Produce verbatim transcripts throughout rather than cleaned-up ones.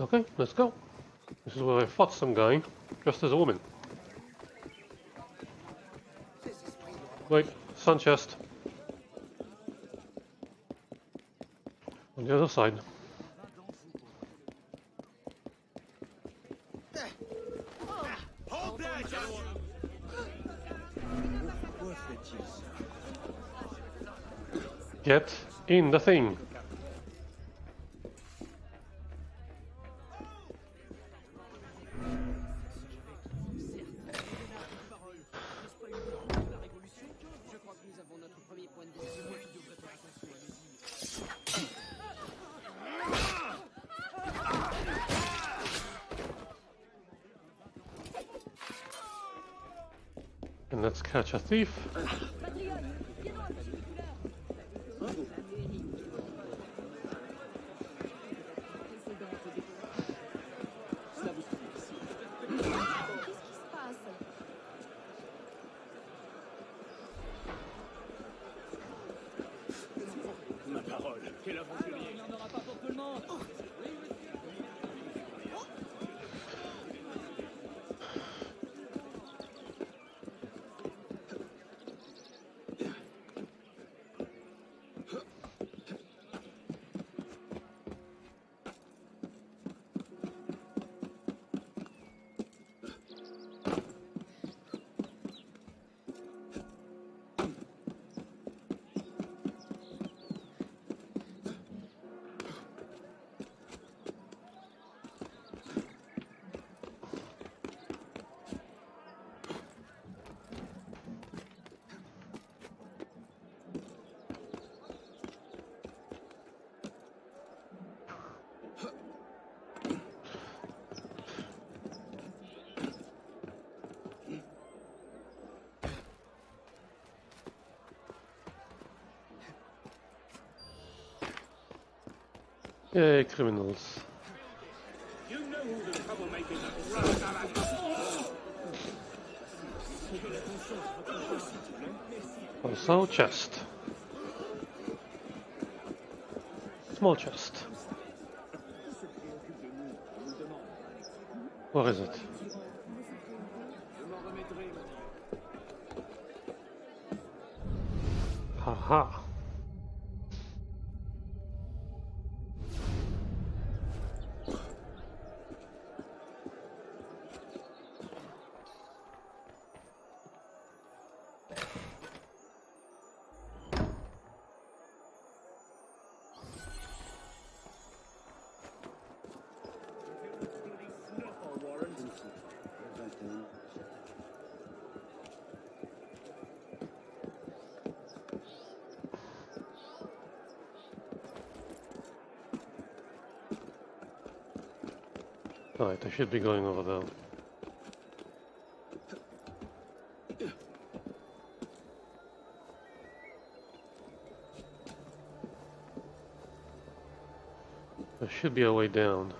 Okay, let's go. This is where I fought some guy, dressed as a woman. Wait, sun chest. On the other side. Get in the thing. And let's catch a thief. Yay, criminals. You know all the troublemakers are. Also, chest. Small chest. Where is it? Haha. Right, I should be going over there. There should be a way down.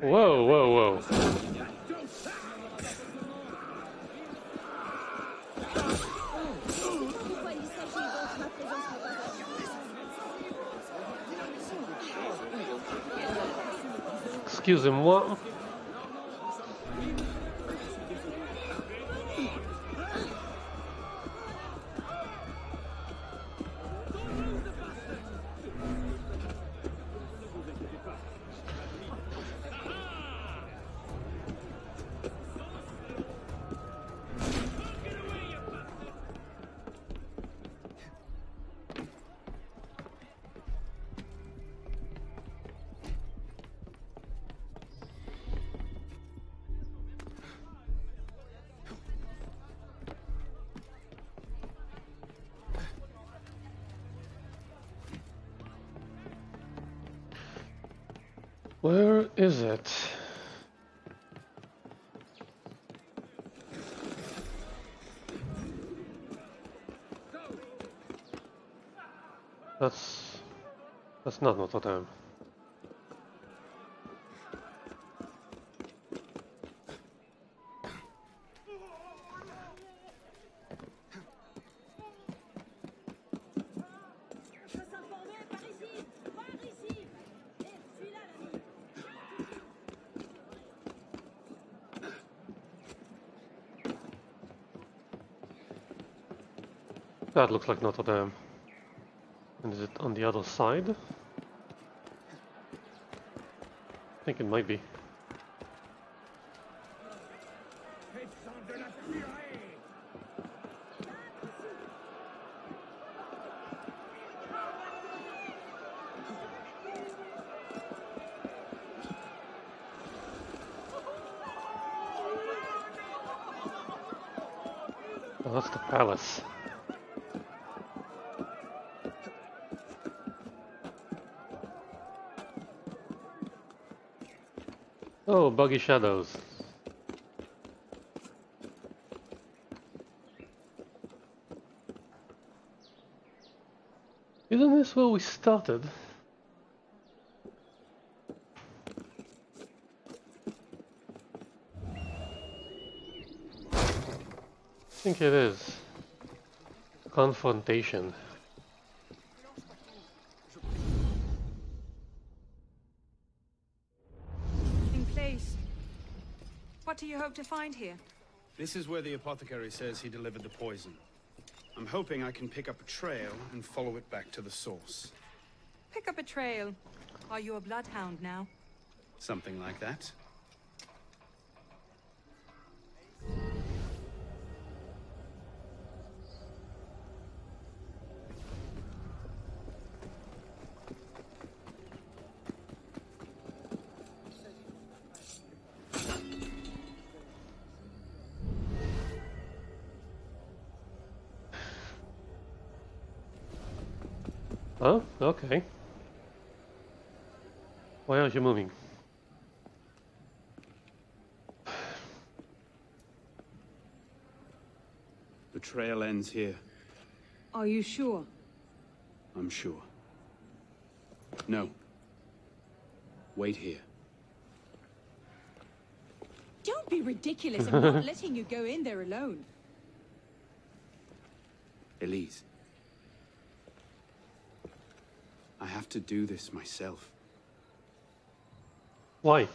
Whoa, whoa, whoa. Excusez-moi. Where is it? That's... that's not Notre Dame. That looks like Notre Dame. And is it on the other side? I think it might be. Oh, that's the palace. Oh, buggy shadows. Isn't this where we started? I think it is. Confrontation. To find here. This is where the apothecary says he delivered the poison. I'm hoping I can pick up a trail and follow it back to the source. Pick up a trail? Are you a bloodhound now? Something like that. Oh, okay. Why aren't you moving? The trail ends here. Are you sure? I'm sure. No. Wait here. Don't be ridiculous. I'm not letting you go in there alone. Elise. I have to do this myself. Why?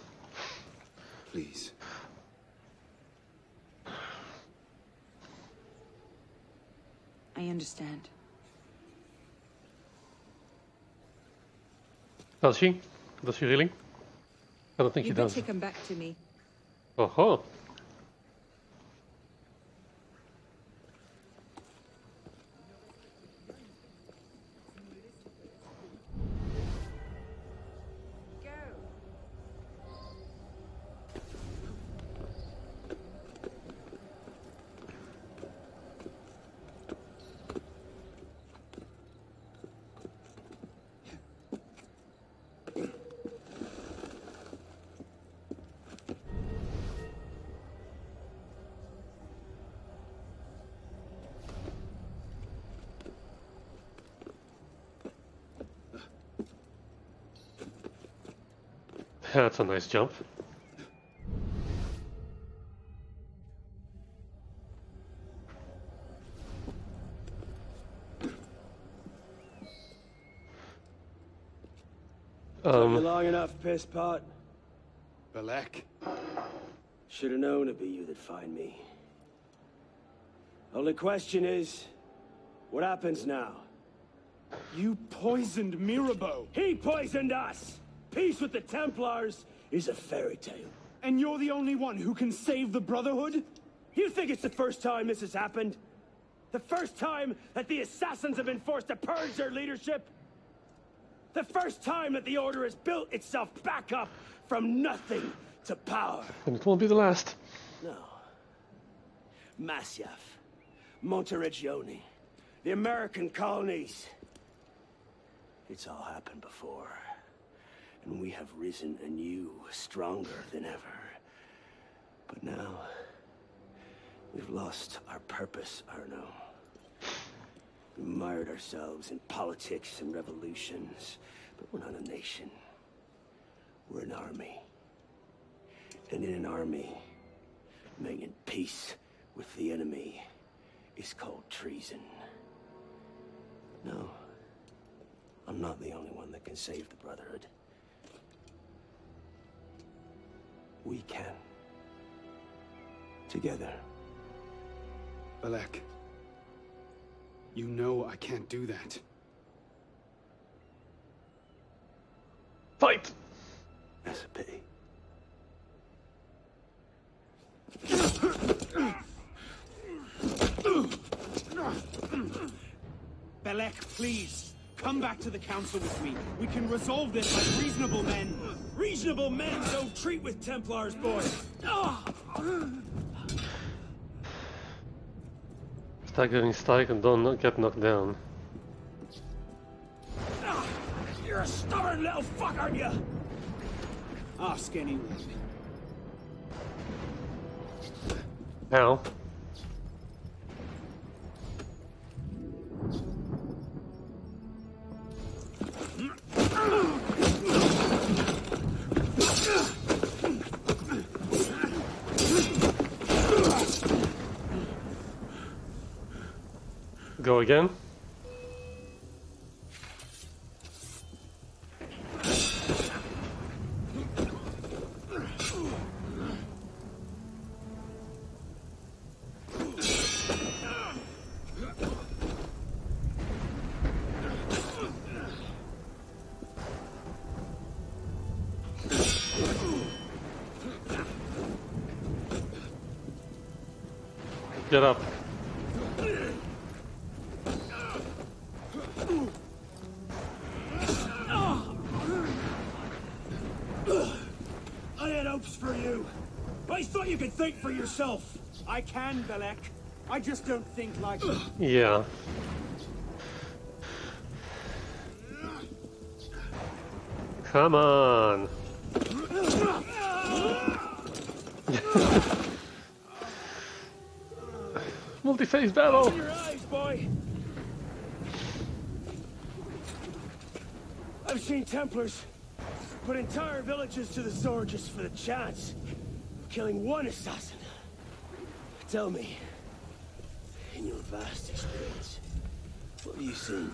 Please. I understand. Does she? Does she really? I don't think you she does. You better come back to me. Oh ho! That's a nice jump. Um, long enough, piss pot. Bellec. Should have known it'd be you that'd find me. Only question is, what happens now? You poisoned Mirabeau. He poisoned us. Peace with the Templars is a fairy tale. And you're the only one who can save the Brotherhood? You think it's the first time this has happened? The first time that the Assassins have been forced to purge their leadership? The first time that the Order has built itself back up from nothing to power? And it won't be the last. No. Masyaf, Monteregioni, the American colonies. It's all happened before. And we have risen anew, stronger than ever. But now, we've lost our purpose, Arno. We mired ourselves in politics and revolutions, but we're not a nation. We're an army. And in an army, making peace with the enemy is called treason. No, I'm not the only one that can save the Brotherhood. We can. Together. Bellec. You know I can't do that. Fight! That's a pity. Bellec, please, come back to the council with me. We can resolve this like reasonable men. Reasonable men don't treat with Templars, boys. Staggering strike and don't not get knocked down. You're a stubborn little fuck, aren't you? Ask anyone. Ow. Go again. Get up. Think for yourself. I can, Bellec. I just don't think like you. Yeah. Come on. Multi-phase battle. Open your eyes, boy. I've seen Templars put entire villages to the sword just for the chance. Killing one assassin. Tell me, in your vast experience, what have you seen?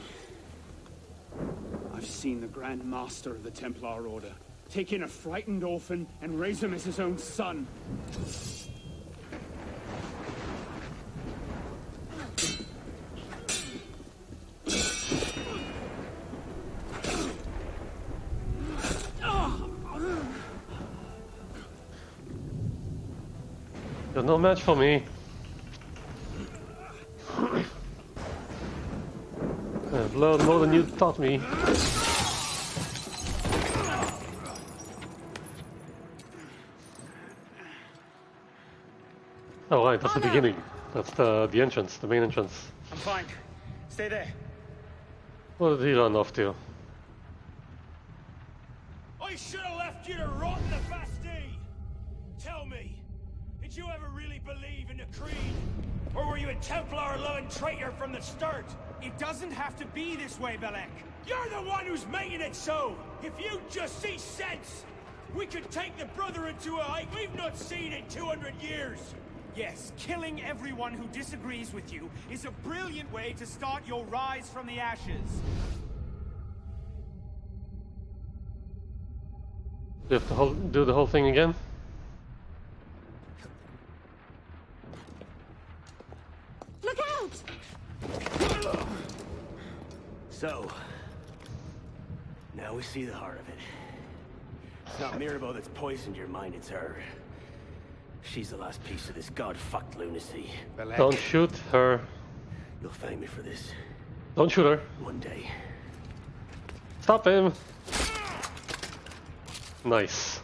I've seen the Grand Master of the Templar Order take in a frightened orphan and raise him as his own son. No match for me. I've learned more than you taught me. Oh right, that's the beginning. That's the the entrance, the main entrance. I'm fine. Stay there. What did he run off to? I should have left you to rot in the Bastille. Tell me. Did you ever really believe in the creed? Or were you a Templar-loving traitor from the start? It doesn't have to be this way, Bellec. You're the one who's making it so! If you just see sense, we could take the Brotherhood to a height we've not seen in two hundred years! Yes, killing everyone who disagrees with you is a brilliant way to start your rise from the ashes. Do you have to whole, do the whole thing again? So, now we see the heart of it. It's not Mirabeau that's poisoned your mind, it's her. She's the last piece of this god-fucked lunacy. Bellec. Don't shoot her. You'll thank me for this. Don't shoot her. One day. Stop him. Nice.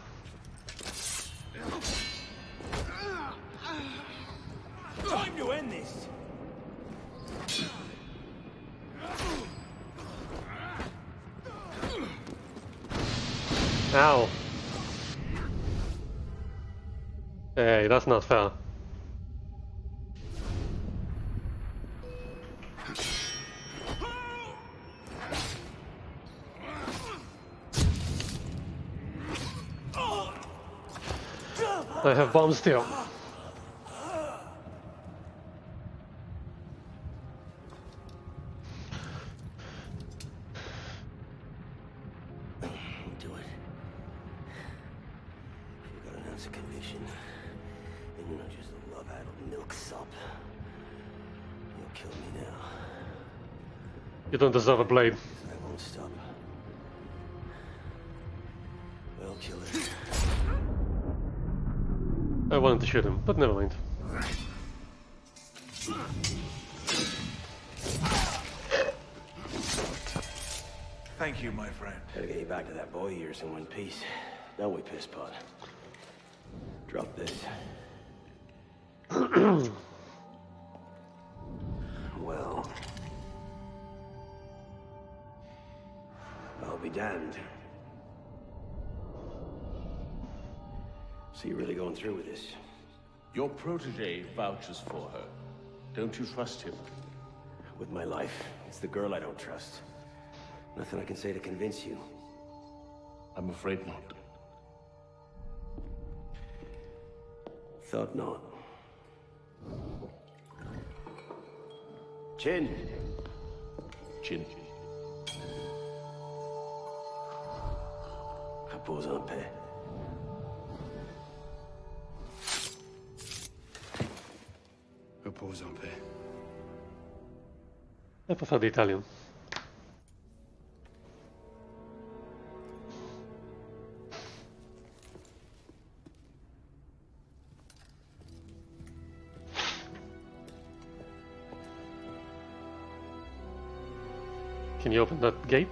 Time to end this. Ow. Hey, that's not fair. I have bombs still. Milk sop. You'll kill me now. You don't deserve a blame. I won't stop. Well, kill it. I wanted to shoot him, but never mind. Thank you, my friend. Gotta get you back to that boy of yours in one piece. Don't we, piss pot? Drop this. Well, I'll be damned. So you're really going through with this? Your protege vouches for her. Don't you trust him? With my life. It's the girl I don't trust. Nothing I can say to convince you. I'm afraid not. Thought not. Chin. Chin. Repose en paix. Repose en paix. I prefer the Italian. Can you open that gate?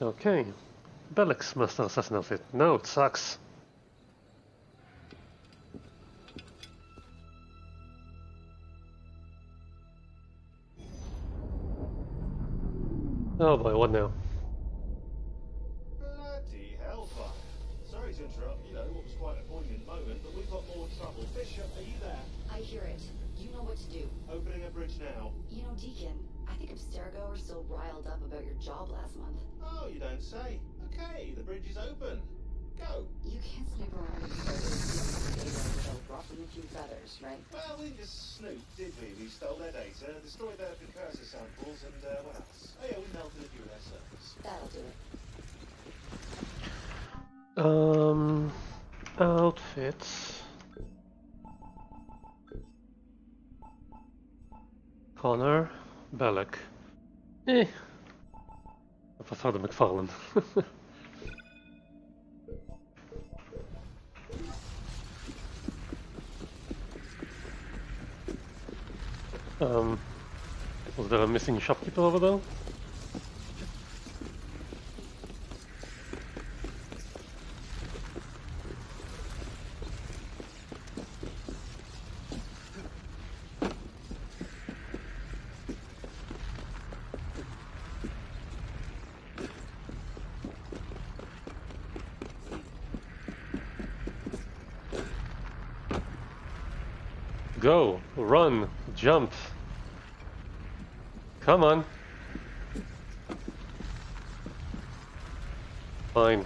Okay. Bellec's master assassin outfit. No, it sucks. Oh boy, what now? Bloody hellfire. Sorry to interrupt, you know, what was quite a poignant moment, but we've got more trouble. Bishop, are you there? I hear it. You know what to do. Opening a bridge now. You know, Deacon, I think Abstergo are still riled up about your job last month. Oh, you don't say. Okay, the bridge is open. Go. You can't snoop around and start without dropping a few feathers, right? Well, we just snooped, did we? We stole their data, destroyed their precursor samples, and uh, what else? Oh yeah, we melted a few of their servers. That'll do it. Um, outfits. Connor, Bellec. Eh. I prefer the McFarlane. um, was there a missing shopkeeper over there? Go, run, jump. Come on. Fine.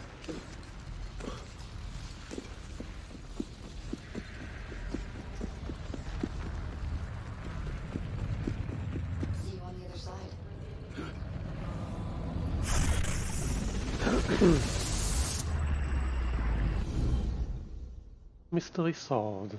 See you on the other side. Mystery solved.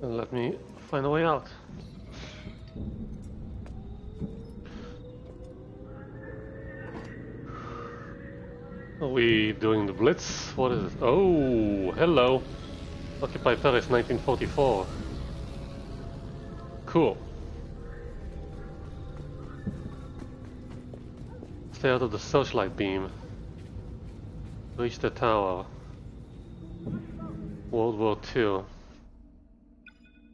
Let me find a way out. Are we doing the blitz? What is it? Oh, hello. Occupy Paris nineteen forty-four. Cool. Stay out of the searchlight beam. Reach the tower. World War Two.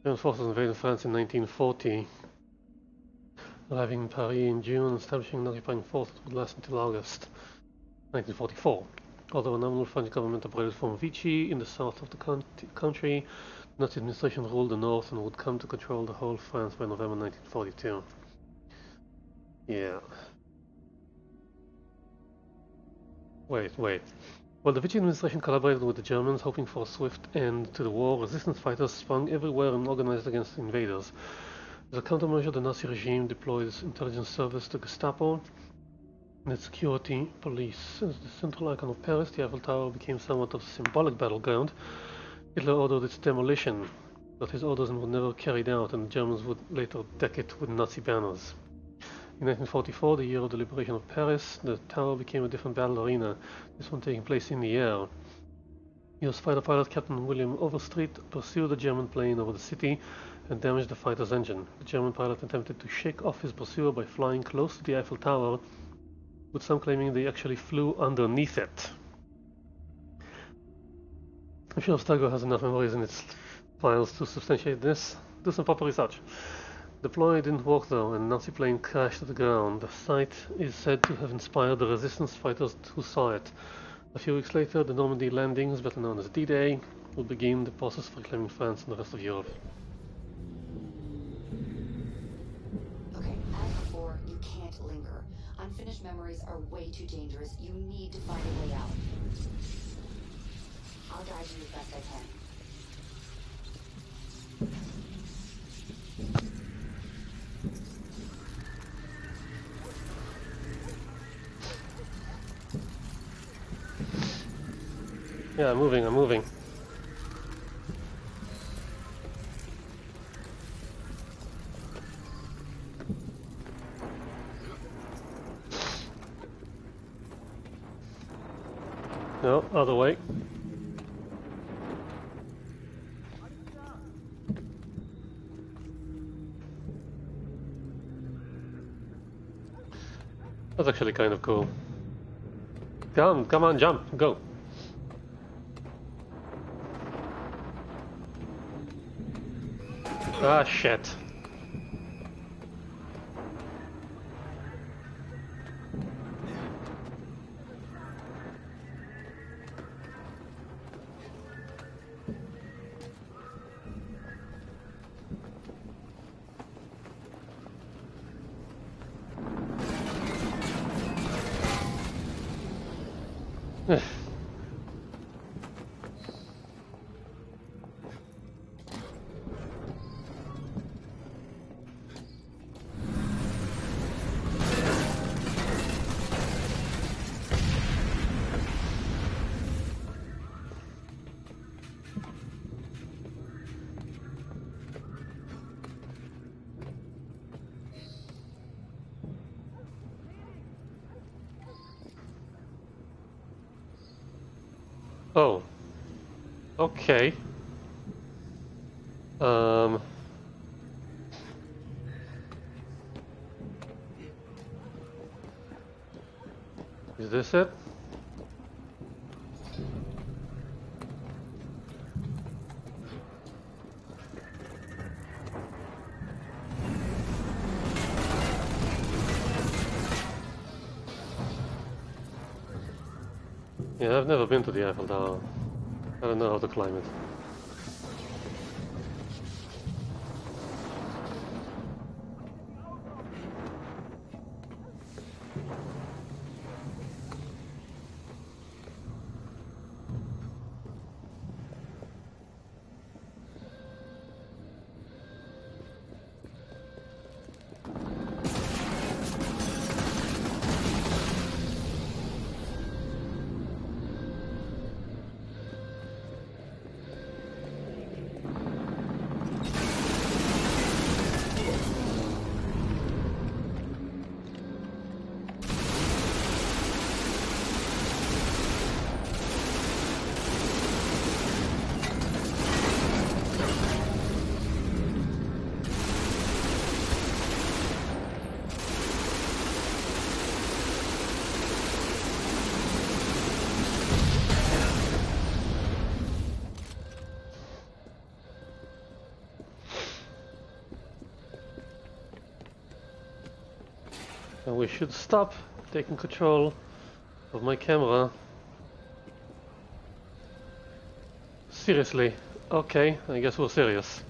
German forces invaded France in nineteen forty, arriving in Paris in June and establishing an occupying force that would last until August nineteen forty-four. Although a nominal French government operated from Vichy in the south of the country, the Nazi administration ruled the north and would come to control the whole France by November nineteen forty-two. Yeah. Wait, wait. While the Vichy administration collaborated with the Germans, hoping for a swift end to the war, resistance fighters sprung everywhere and organized against invaders. As a countermeasure, the Nazi regime deployed its intelligence service, the Gestapo, and its security police. As the central icon of Paris, the Eiffel Tower became somewhat of a symbolic battleground. Hitler ordered its demolition, but his orders were never carried out, and the Germans would later deck it with Nazi banners. In nineteen forty-four, the year of the liberation of Paris, the tower became a different battle arena, this one taking place in the air. U S fighter pilot Captain William Overstreet pursued the German plane over the city and damaged the fighter's engine. The German pilot attempted to shake off his pursuer by flying close to the Eiffel Tower, with some claiming they actually flew underneath it. I'm sure Stargo has enough memories in its files to substantiate this. Do some proper research. The ploy didn't work though, and Nazi plane crashed to the ground. The sight is said to have inspired the resistance fighters who saw it. A few weeks later, the Normandy landings, better known as D Day, would begin the process of reclaiming France and the rest of Europe. Okay, as before, you can't linger. Unfinished memories are way too dangerous. You need to find a way out. I'll guide you as best I can. Yeah, I'm moving, I'm moving. No, other way. That's actually kind of cool. Come, come on, jump, go. Ah, shit. Oh. Okay. Um. Is this it? Yeah, I've never been to the Eiffel Tower. I don't know how to climb it. We should stop taking control of my camera. Seriously. Okay, I guess we're serious.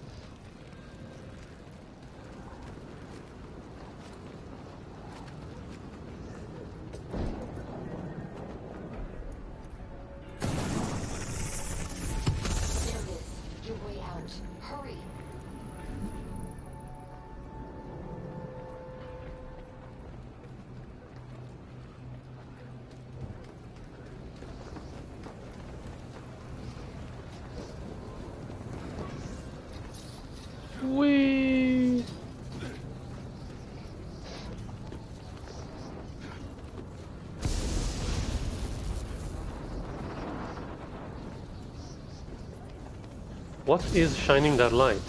What is shining that light?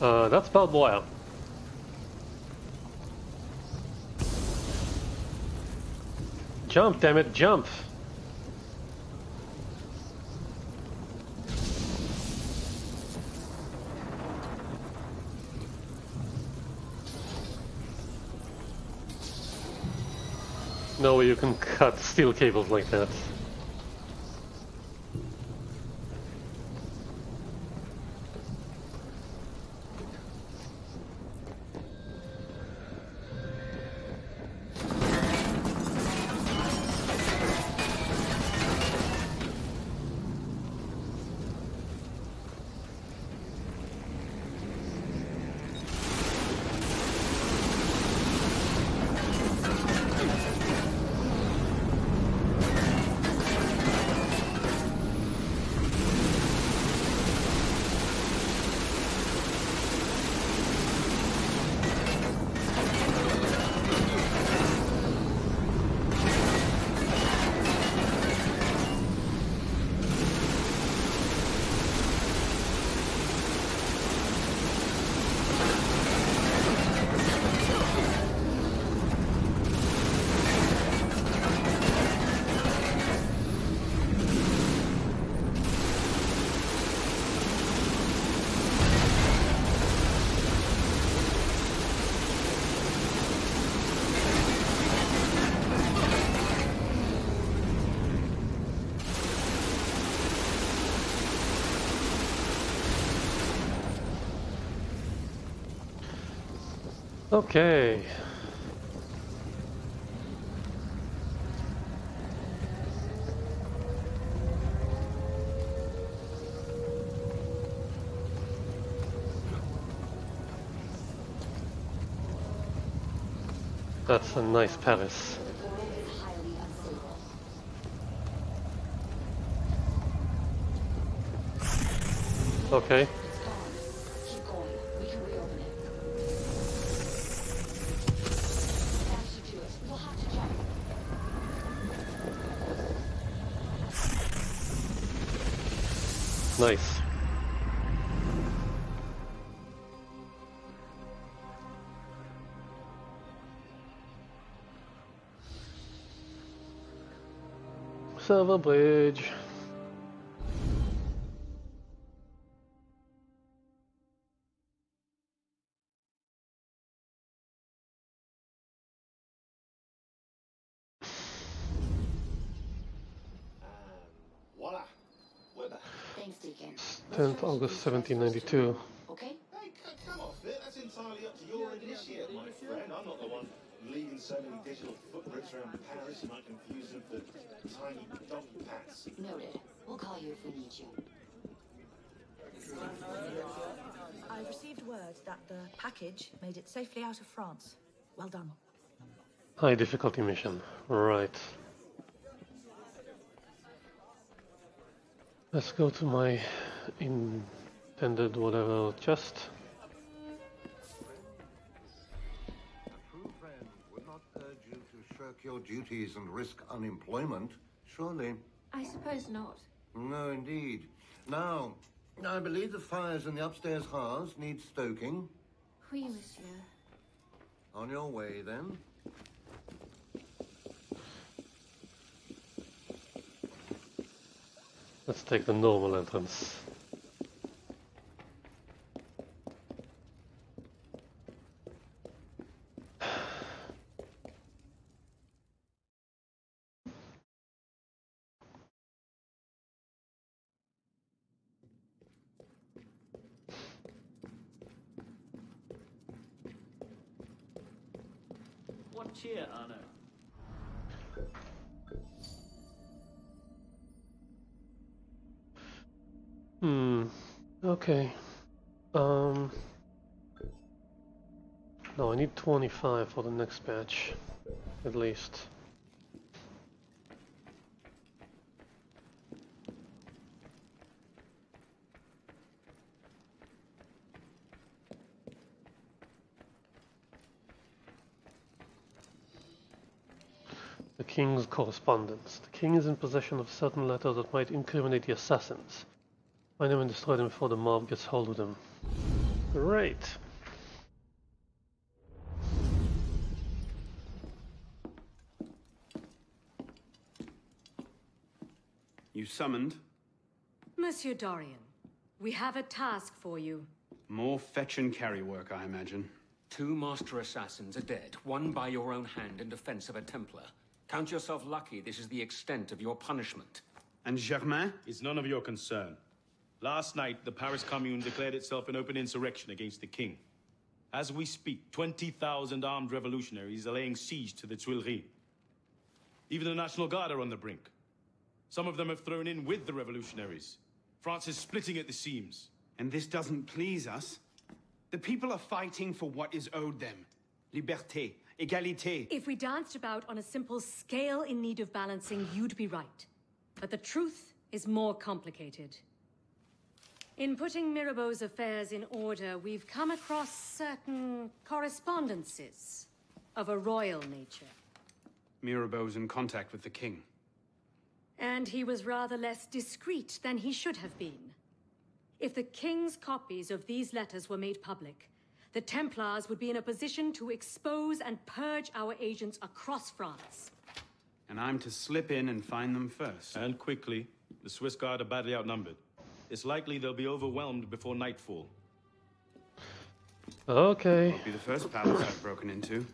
Uh, that's barbed wire. Jump, damn it, jump! No way you can cut steel cables like that. Okay. That's a nice palace. Okay. Nice. Silver Bridge. tenth August seventeen ninety-two. Okay. Hey, come off it. That's entirely up to your initiate, my friend. I'm not the one leaving so many digital footprints around Paris, and I confuse them for tiny donkey pats. Noted. We'll call you if we need you. I received word that the package made it safely out of France. Well done. High difficulty mission. Right. Let's go to my intended whatever chest. A true friend would not urge you to shirk your duties and risk unemployment, surely? I suppose not. No, indeed. Now, I believe the fires in the upstairs house need stoking. Oui, monsieur. On your way, then. Let's take the normal entrance. What cheer, Arno? Hmm, okay. Um, no, I need twenty-five for the next batch, at least. The King's correspondence. The king is in possession of certain letters that might incriminate the assassins. Find them and destroy them before the mob gets hold of them. Great. You summoned? Monsieur Dorian, we have a task for you. More fetch and carry work, I imagine. Two master assassins are dead, one by your own hand in defense of a Templar. Count yourself lucky this is the extent of your punishment. And Germain? It's none of your concern. Last night, the Paris Commune declared itself in open insurrection against the king. As we speak, twenty thousand armed revolutionaries are laying siege to the Tuileries. Even the National Guard are on the brink. Some of them have thrown in with the revolutionaries. France is splitting at the seams. And this doesn't please us. The people are fighting for what is owed them. Liberté, égalité. If we danced about on a simple scale in need of balancing, you'd be right. But the truth is more complicated. In putting Mirabeau's affairs in order, we've come across certain correspondences of a royal nature. Mirabeau's in contact with the king. And he was rather less discreet than he should have been. If the king's copies of these letters were made public, the Templars would be in a position to expose and purge our agents across France. And I'm to slip in and find them first. And quickly. The Swiss Guard are badly outnumbered. It's likely they'll be overwhelmed before nightfall. Okay. Won't be the first palace I've broken into.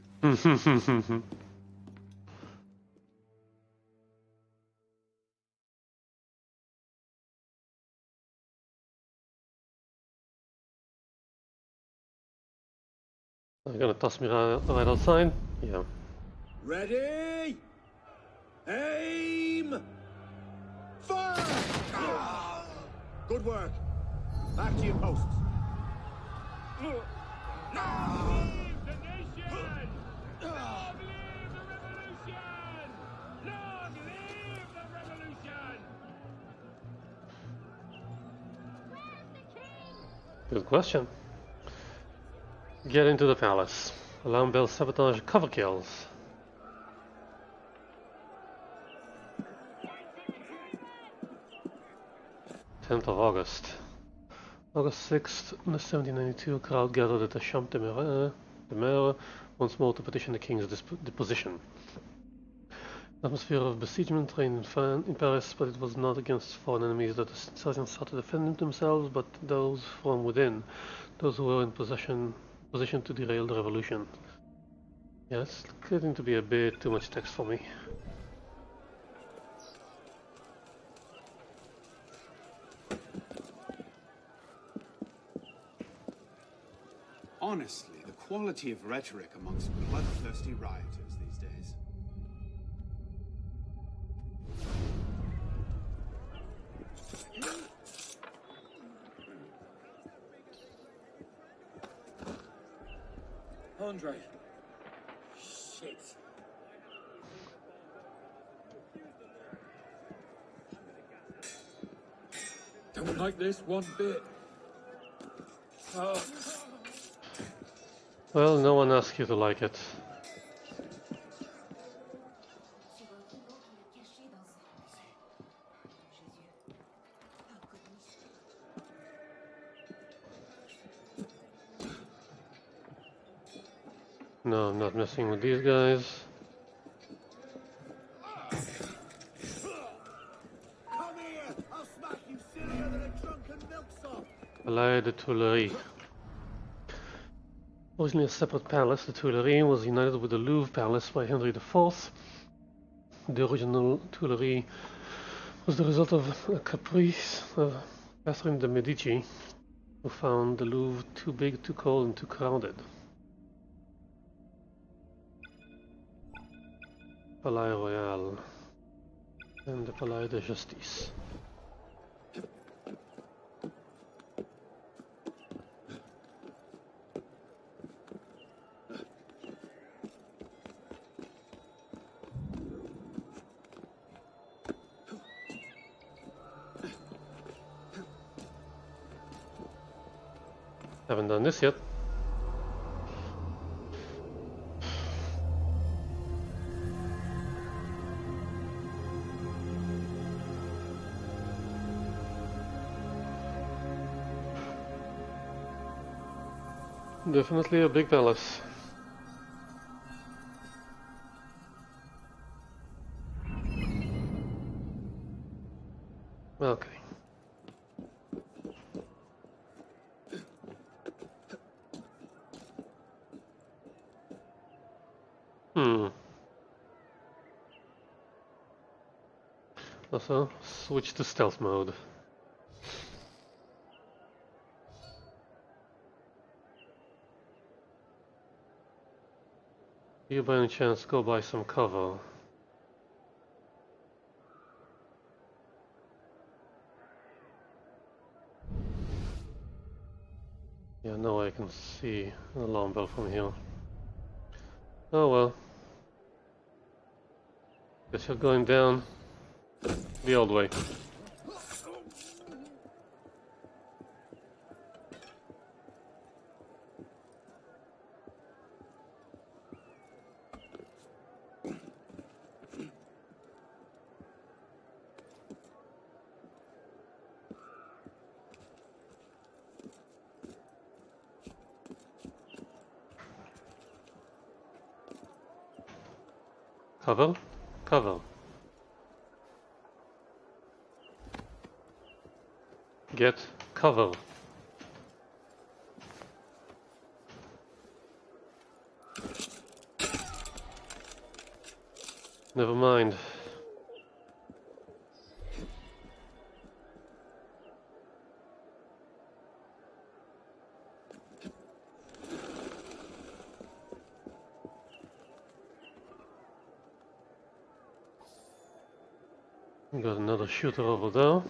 They're gonna toss me right, right outside. Yeah. Ready? Aim! Fire! Ah! Good work. Back to your posts. No! Ah! Leave the nation! Ah! Long live the revolution! Long live the revolution! Where's the king? Good question. Get into the palace. Alarm bell, sabotage, cover kills. tenth of August. August sixth, seventeen ninety-two, crowd gathered at the Champ de Mars once more to petition the king's deposition. Atmosphere of besiegement reigned in Paris, but it was not against foreign enemies that the insurgents sought to defend themselves, but those from within, those who were in possession. Position to derail the revolution. Yeah, it's getting to be a bit too much text for me. Honestly, the quality of rhetoric amongst bloodthirsty rioters these days. Andre. Shit. Don't like this one bit. Oh. Well, no one asked you to like it. No, I'm not messing with these guys. Come here! I'll smack you sillier than a drunken milksop. Palais de Tuileries. Originally a separate palace, the Tuileries was united with the Louvre Palace by Henry the Fourth. The original Tuileries was the result of a caprice of Catherine de' Medici, who found the Louvre too big, too cold, and too crowded. Palais Royal and the Palais de Justice. Haven't done this yet. Definitely a big palace. Okay. Hmm. Also, switch to stealth mode. You by any chance go by some cover? Yeah, no, I can see an alarm bell from here. Oh well. Guess you're going down the old way. Cover? Cover. Get cover. Never mind. Got another shooter over there.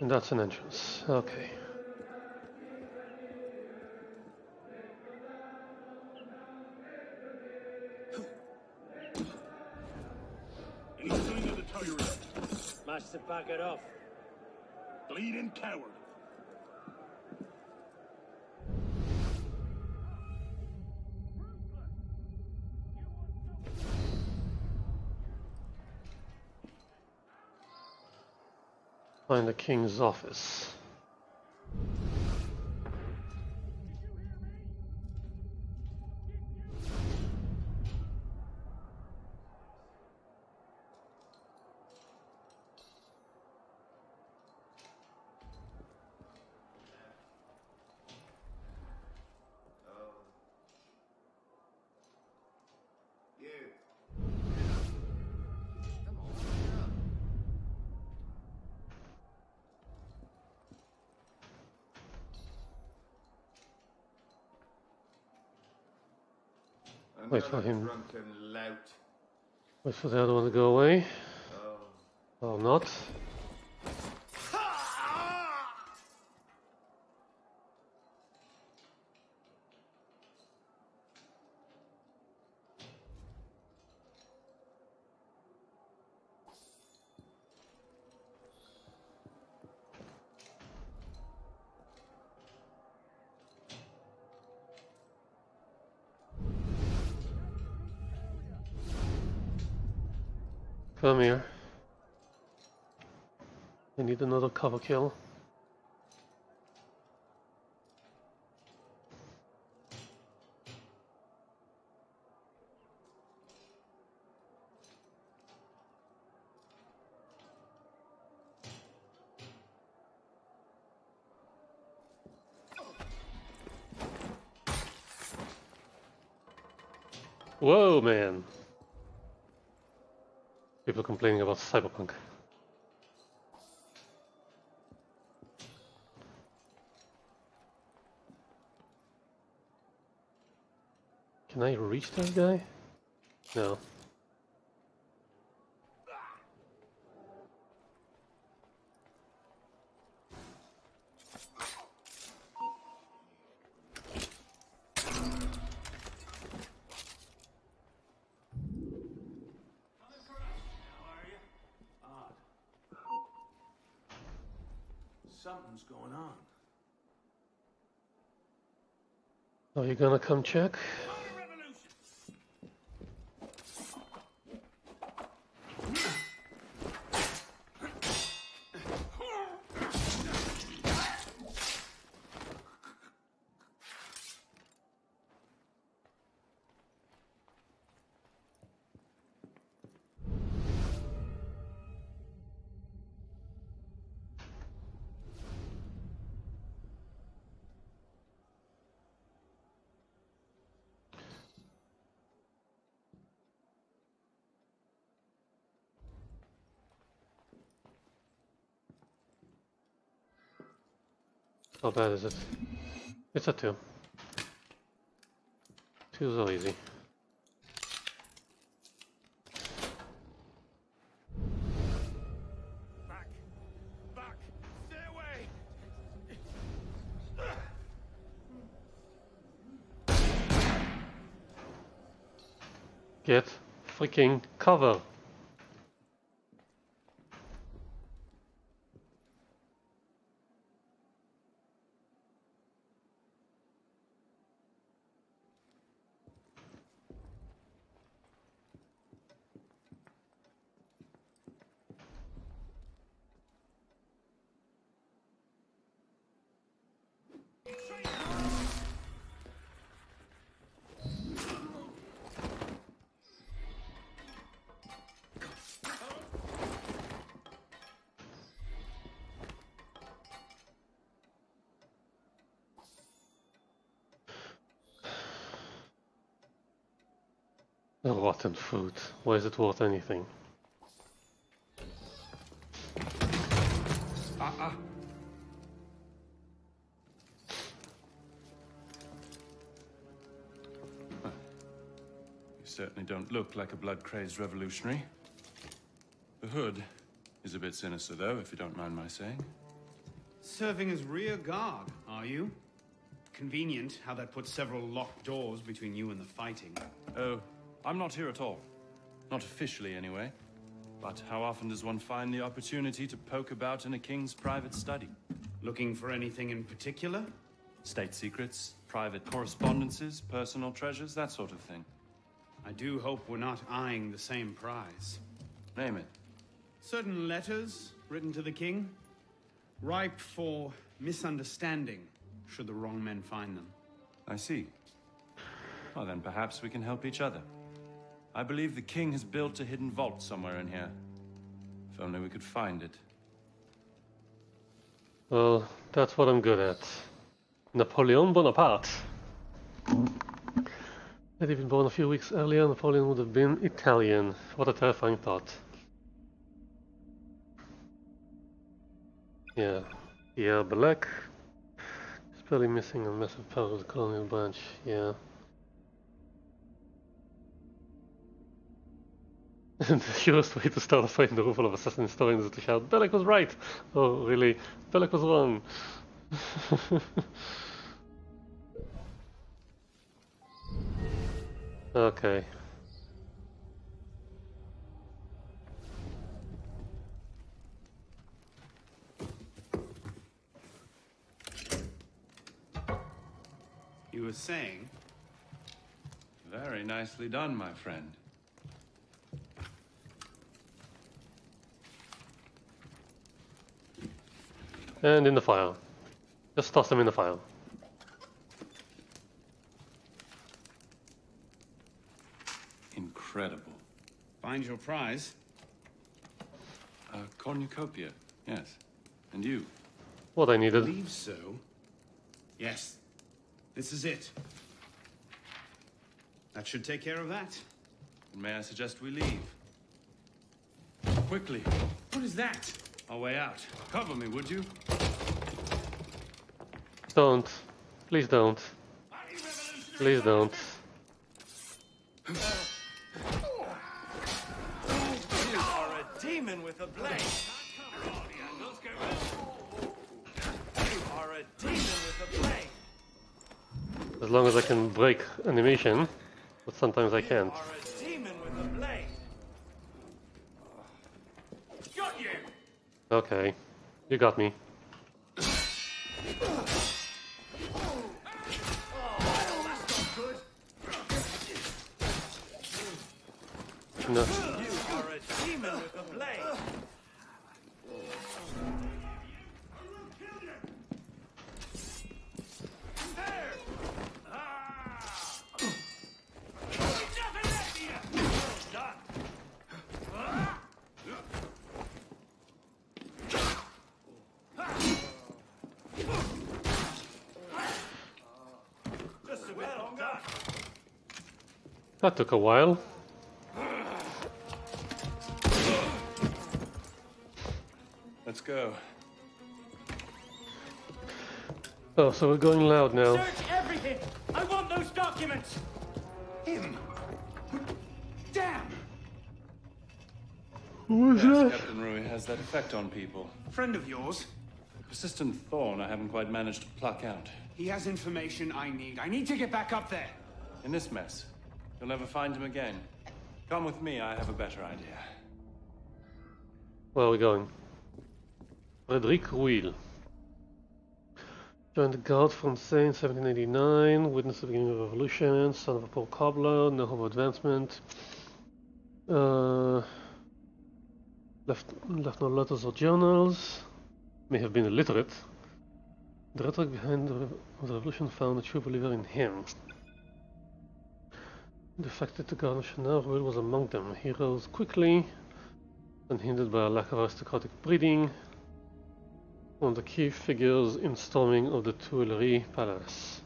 And that's an entrance. Okay. To back it off. Bleeding coward. Find the king's office. Wait for him. Wait for the other one to go away. Oh. Or not. Come here. I need another cover kill. Whoa, man. People complaining about Cyberpunk. Can I reach that guy? No. Something's going on. Are you gonna come check? How bad is it? It's a two. Two's all easy. Back! Back! Stay away! Get freaking cover! Rotten food. Why is it worth anything? Uh-uh. Huh. You certainly don't look like a blood-crazed revolutionary. The hood is a bit sinister, though, if you don't mind my saying. Serving as rear guard, are you? Convenient how that puts several locked doors between you and the fighting. Oh. I'm not here at all. Not officially, anyway. But how often does one find the opportunity to poke about in a king's private study? Looking for anything in particular? State secrets, private correspondences, personal treasures, that sort of thing. I do hope we're not eyeing the same prize. Name it. Certain letters written to the king, ripe for misunderstanding, should the wrong men find them. I see. Well, then perhaps we can help each other. I believe the king has built a hidden vault somewhere in here. If only we could find it. Well, that's what I'm good at. Napoleon Bonaparte. Had he been born a few weeks earlier, Napoleon would have been Italian. What a terrifying thought. Yeah. Yeah, Bellec. He's probably missing a massive part of the colonial branch. Yeah. And the surest way to start a fight in the room full of assassin historians is to shout, Bellec was right! Oh, really? Bellec was wrong! Okay. You were saying? Very nicely done, my friend. And in the fire. Just toss them in the fire. Incredible. Find your prize. A cornucopia, yes. And you? What I needed. I believe so. Yes. This is it. That should take care of that. And may I suggest we leave? Quickly. What is that? Our way out. Cover me, would you? Don't. Please don't. Please don't. You are a demon with a blade. You are a demon with a blade. As long as I can break animation, but sometimes I can't. Okay, you got me. Commissioner. You are a demon with a blade. That took a while. Let's go. Oh, so we're going loud now. Search everything! I want those documents! Him! Damn! Who is that? Captain Rui has that effect on people. Friend of yours? A persistent thorn I haven't quite managed to pluck out. He has information I need. I need to get back up there! In this mess. You'll never find him again. Come with me, I have a better idea. Where are we going? Frédéric Rouille. Joined the guard from Seine, seventeen eighty-nine. Witnessed the beginning of the revolution. Son of a poor cobbler. No hope of advancement. Uh, left, left no letters or journals. May have been illiterate. The rhetoric behind the revolution found a true believer in him. Defected to Grand Châtelet, Rui was among them. He rose quickly, unhindered by a lack of aristocratic breeding, one of the key figures in storming of the Tuileries Palace.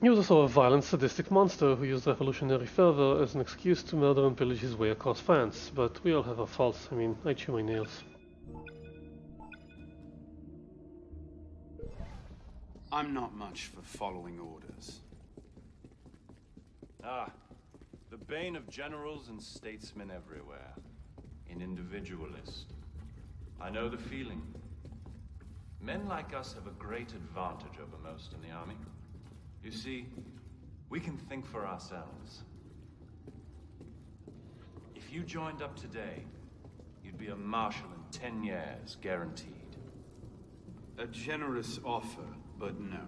He was also a violent, sadistic monster who used revolutionary fervor as an excuse to murder and pillage his way across France, but we all have our faults. I mean, I chew my nails. I'm not much for following orders. Ah, the bane of generals and statesmen everywhere. An individualist. I know the feeling. Men like us have a great advantage over most in the army. You see, we can think for ourselves. If you joined up today, you'd be a marshal in ten years, guaranteed. A generous offer, but no.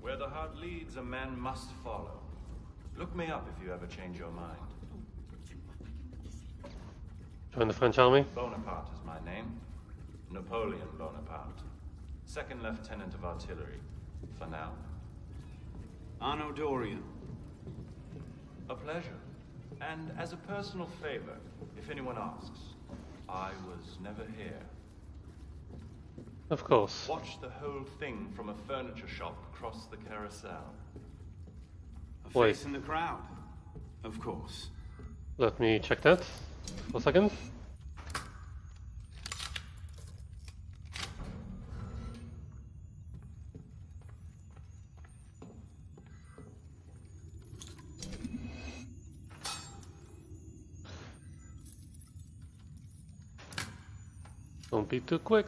Where the heart leads, a man must follow. Look me up if you ever change your mind. Join the French army? Bonaparte is my name. Napoleon Bonaparte. Second Lieutenant of Artillery. For now. Arno Dorian. A pleasure. And as a personal favor, if anyone asks, I was never here. Of course. Watch the whole thing from a furniture shop across the carousel. A face in the crowd. Of course. Let me check that for a second. Don't be too quick.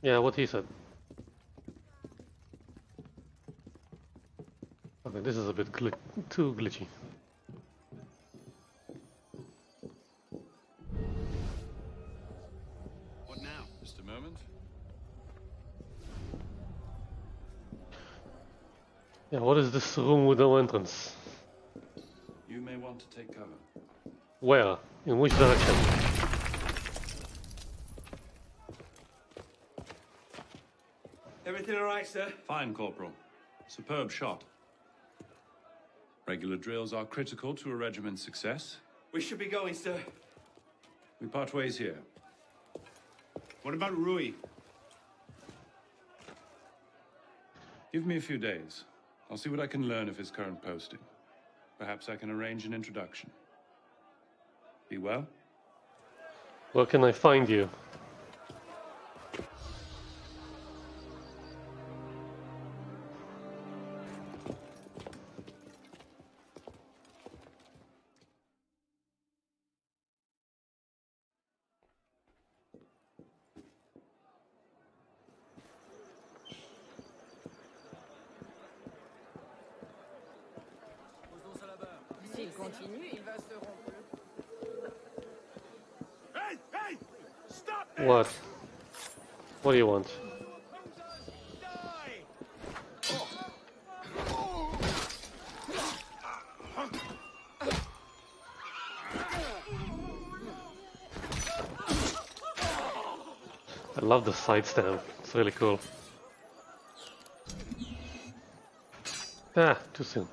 Yeah, what he said. Okay, this is a bit gl- too glitchy. What now? Just a moment. Yeah, what is this room with no entrance? You may want to take cover. Where? In which direction? Everything all right, sir? Fine, Corporal. Superb shot. Regular drills are critical to a regiment's success. We should be going, sir. We part ways here. What about Rui? Give me a few days. I'll see what I can learn of his current posting. Perhaps I can arrange an introduction. Be well. Where can I find you? What? What do you want? I love the sidestep, it's really cool. Ah, too soon.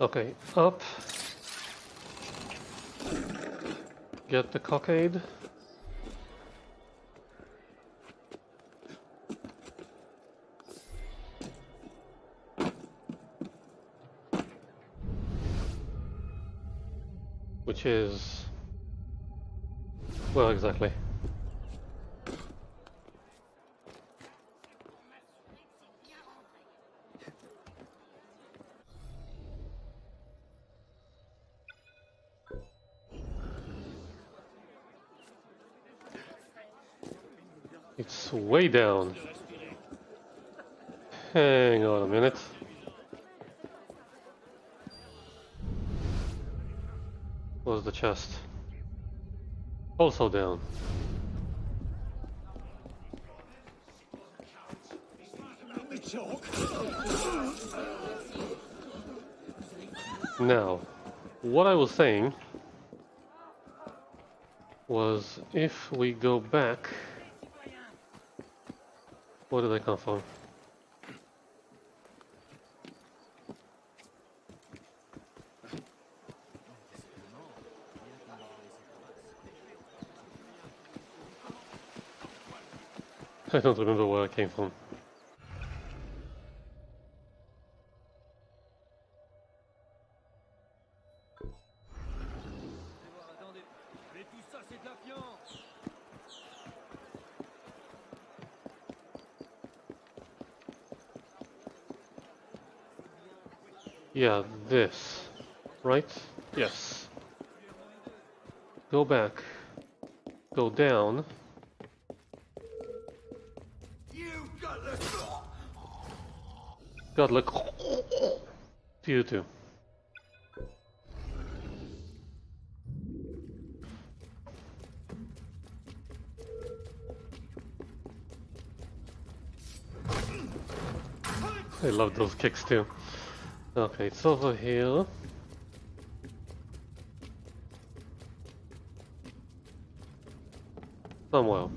Okay, up. Get the cockade. Which is... well, exactly. It's way down. Hang on a minute. Where's the chest? Also down. Now, what I was saying was if we go back... where did I come from? I don't remember where I came from. Yeah, this, right? Yes. Go back. Go down. God, look. You too. I love those kicks too. Okay, it's over here. Somewhere.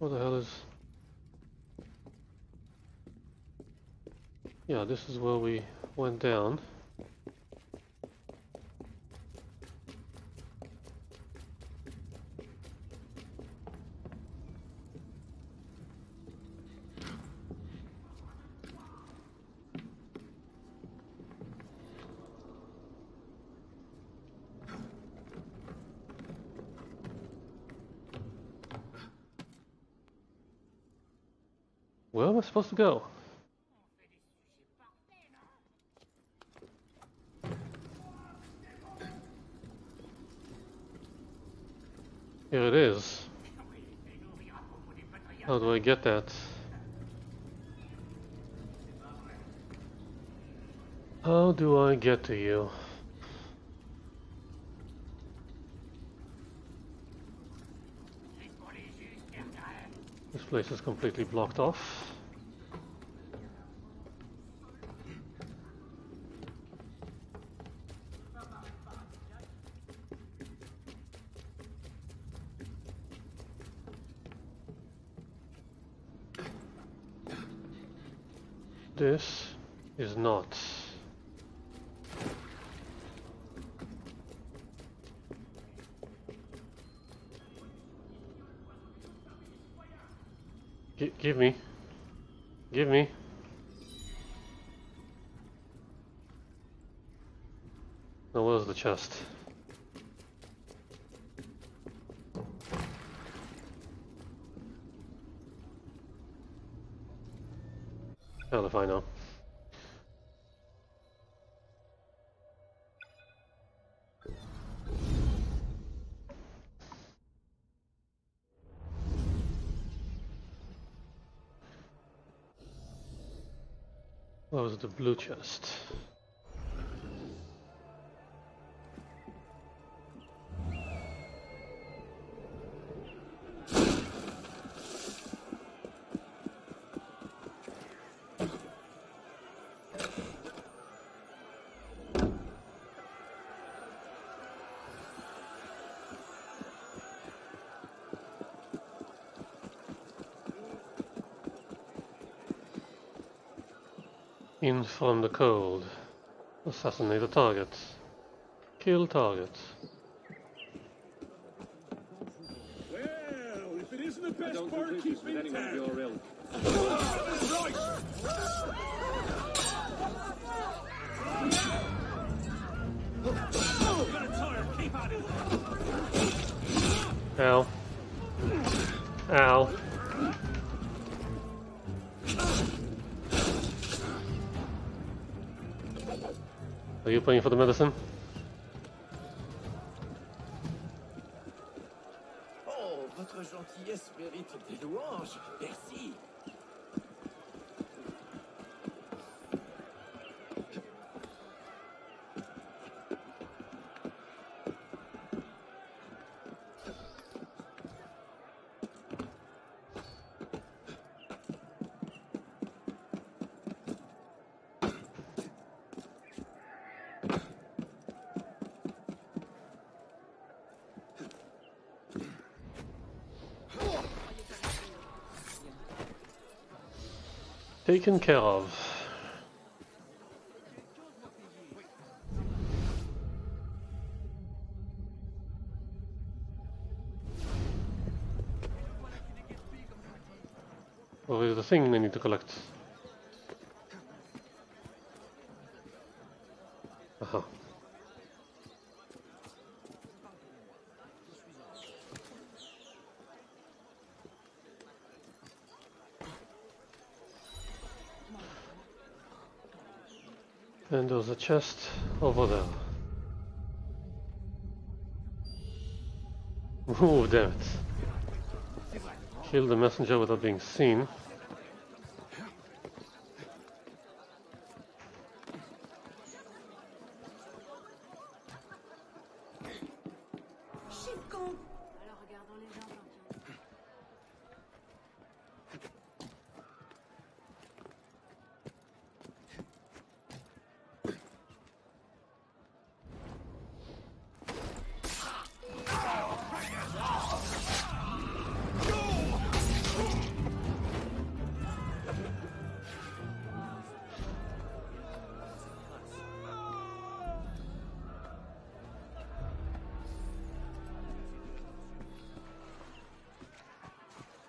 What the hell is... yeah, this is where we went down. Where am I supposed to go? Here it is. How do I get that? How do I get to you? This place is completely blocked off. This is not. G give me. Give me. Now where's the chest? Hell if I know. That was the blue chest. In from the cold. Assassinate a target. Kill target. Well, if it isn't the best part, keep it intact. Ow. Ow. Are you playing for the medicine? Oh, votre gentillesse mérite des louanges. Merci. Taken care of. What is the thing they need to collect? Aha. Uh-huh. And there's a chest over there. Oh, damn it. Kill the messenger without being seen.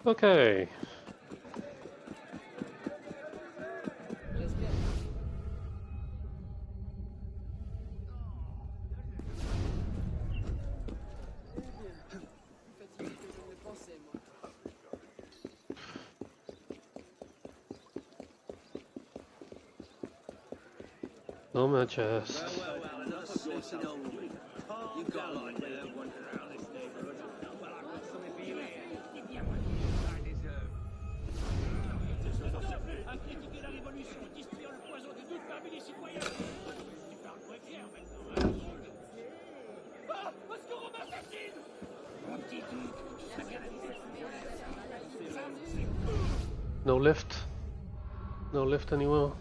Okay. No more chest. Well, well, well, you got like one around this neighborhood. Well, I want something for you. No lift. No lift anywhere.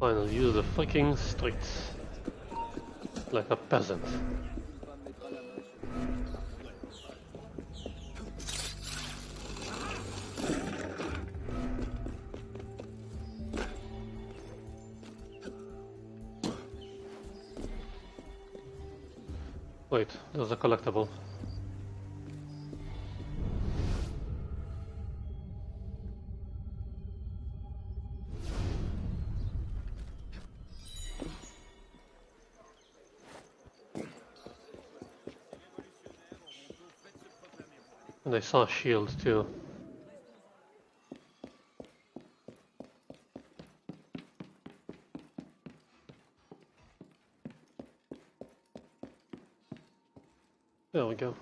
Finally, use the freaking streets. Like a peasant. Wait, there's a collectible. And I saw a shield too. There we go.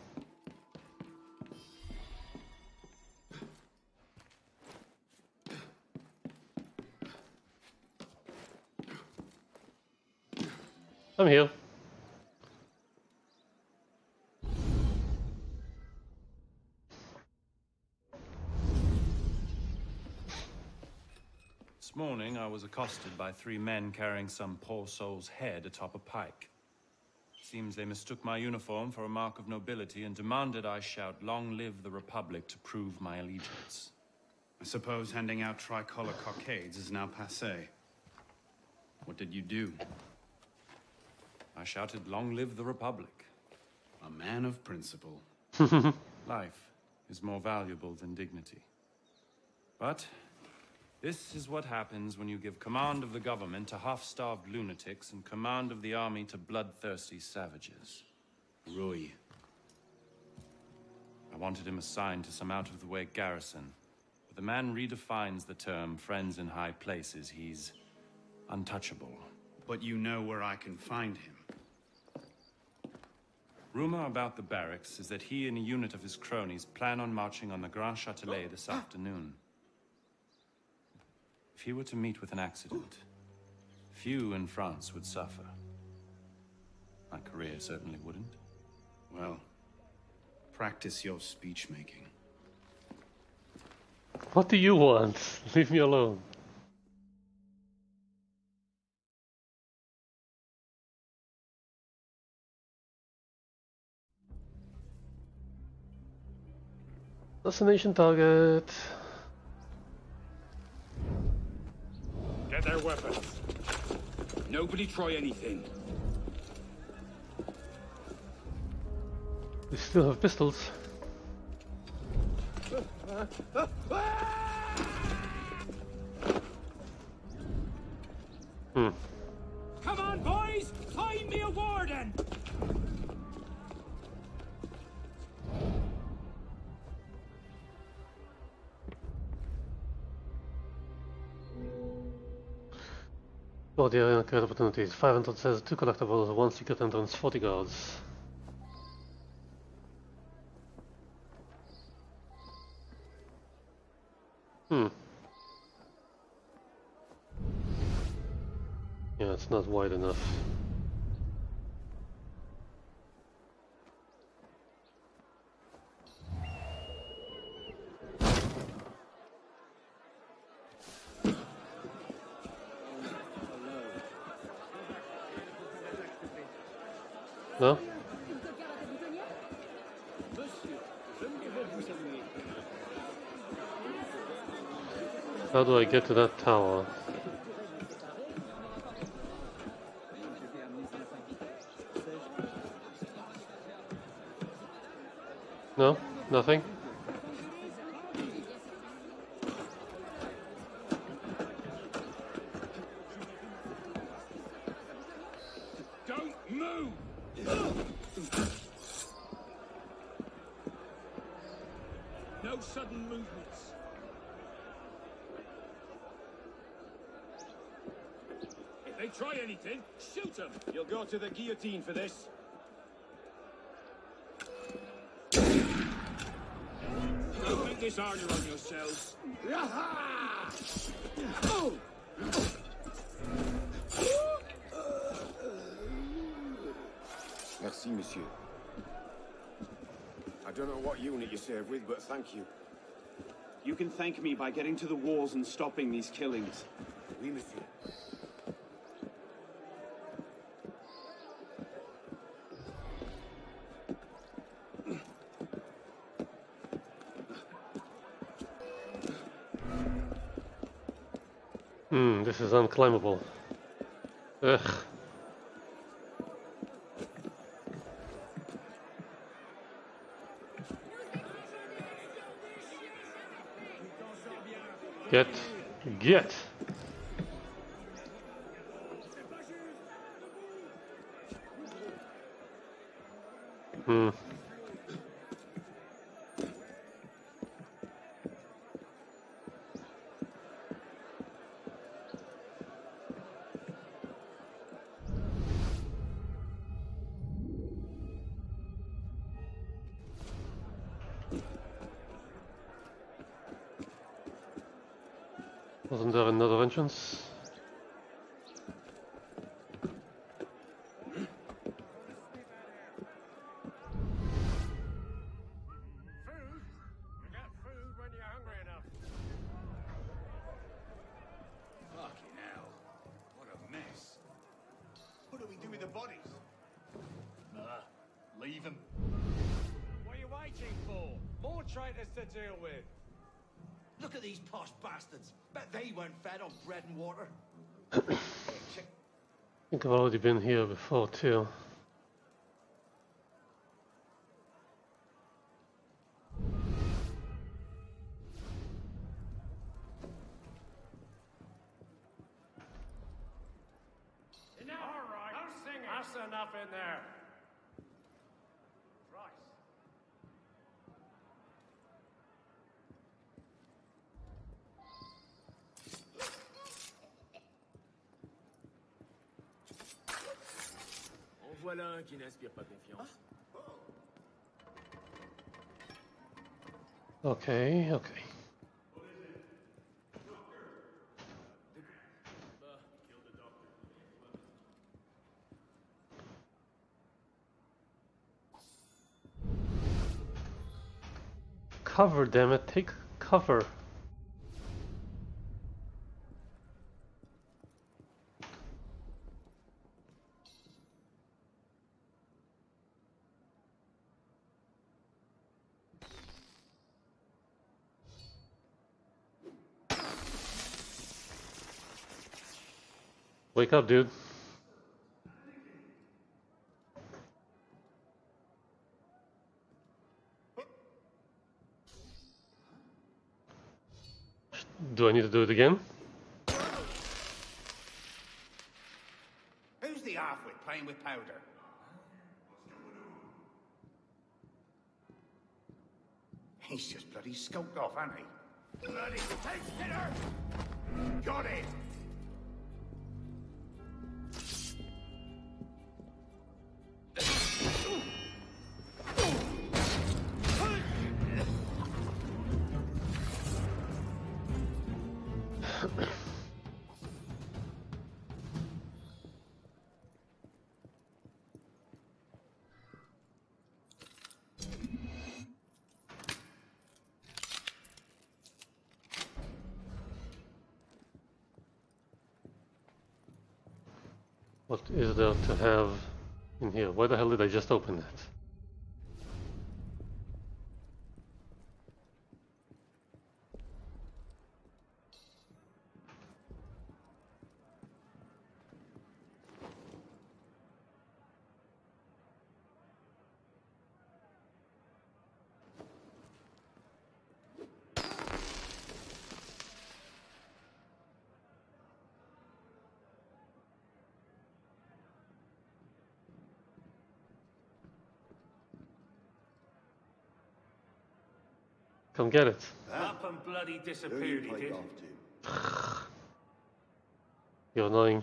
I'm here. This morning I was accosted by three men carrying some poor soul's head atop a pike. Seems they mistook my uniform for a mark of nobility and demanded I shout, "Long live the Republic," to prove my allegiance. I suppose handing out tricolour cockades is now passé. What did you do? I shouted, "Long live the Republic." A man of principle. Life is more valuable than dignity. But this is what happens when you give command of the government to half-starved lunatics and command of the army to bloodthirsty savages. Rui. I wanted him assigned to some out-of-the-way garrison, but the man redefines the term "friends in high places." He's untouchable. But you know where I can find him. Rumor about the barracks is that he and a unit of his cronies plan on marching on the Grand Châtelet this afternoon. If he were to meet with an accident, few in France would suffer. My career certainly wouldn't. Well, practice your speech-making. What do you want? Leave me alone. Assassination target. Get their weapons. Nobody try anything. They still have pistols. Hmm. Come on, boys! Find me a warden! Oh, the area create opportunities. five hundred says two collectibles, one secret entrance, forty guards. Hmm. Yeah, it's not wide enough. No? How do I get to that tower? No? Nothing? You'll go to the guillotine for this. Don't make this harder on yourselves. Merci, monsieur. I don't know what unit you serve with, but thank you. You can thank me by getting to the wars and stopping these killings. Oui, monsieur. This is unclimbable. Ugh. Get, get. Hmm. Wasn't there another entrance? I think I've already been here before too. Enough! All right, no singing. That's enough in there. Voilà un qui n'inspire pas confiance. Okay, okay. Cover, damn it! Take cover. Wake up, dude. Do I need to do it again? Who's the halfwit playing with powder? He's just bloody skulked off, hasn't he? Bloody take dinner! Got it! What is there to have in here? Why the hell did I just open that? Come get it. Up and bloody disappeared, he did. You're annoying.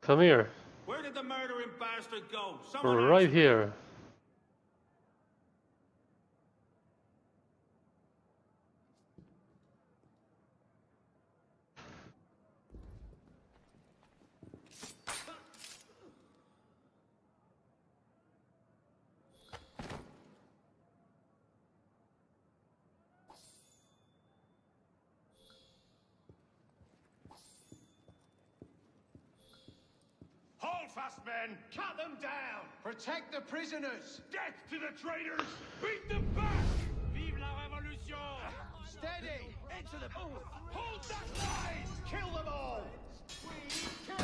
Come here. Where did the murdering bastard go? Someone right here. Fast men, cut them down! Protect the prisoners! Death to the traitors! Beat them back! Vive la Revolution! Steady! Into the... Oh. Hold that line! Kill them all! Kill!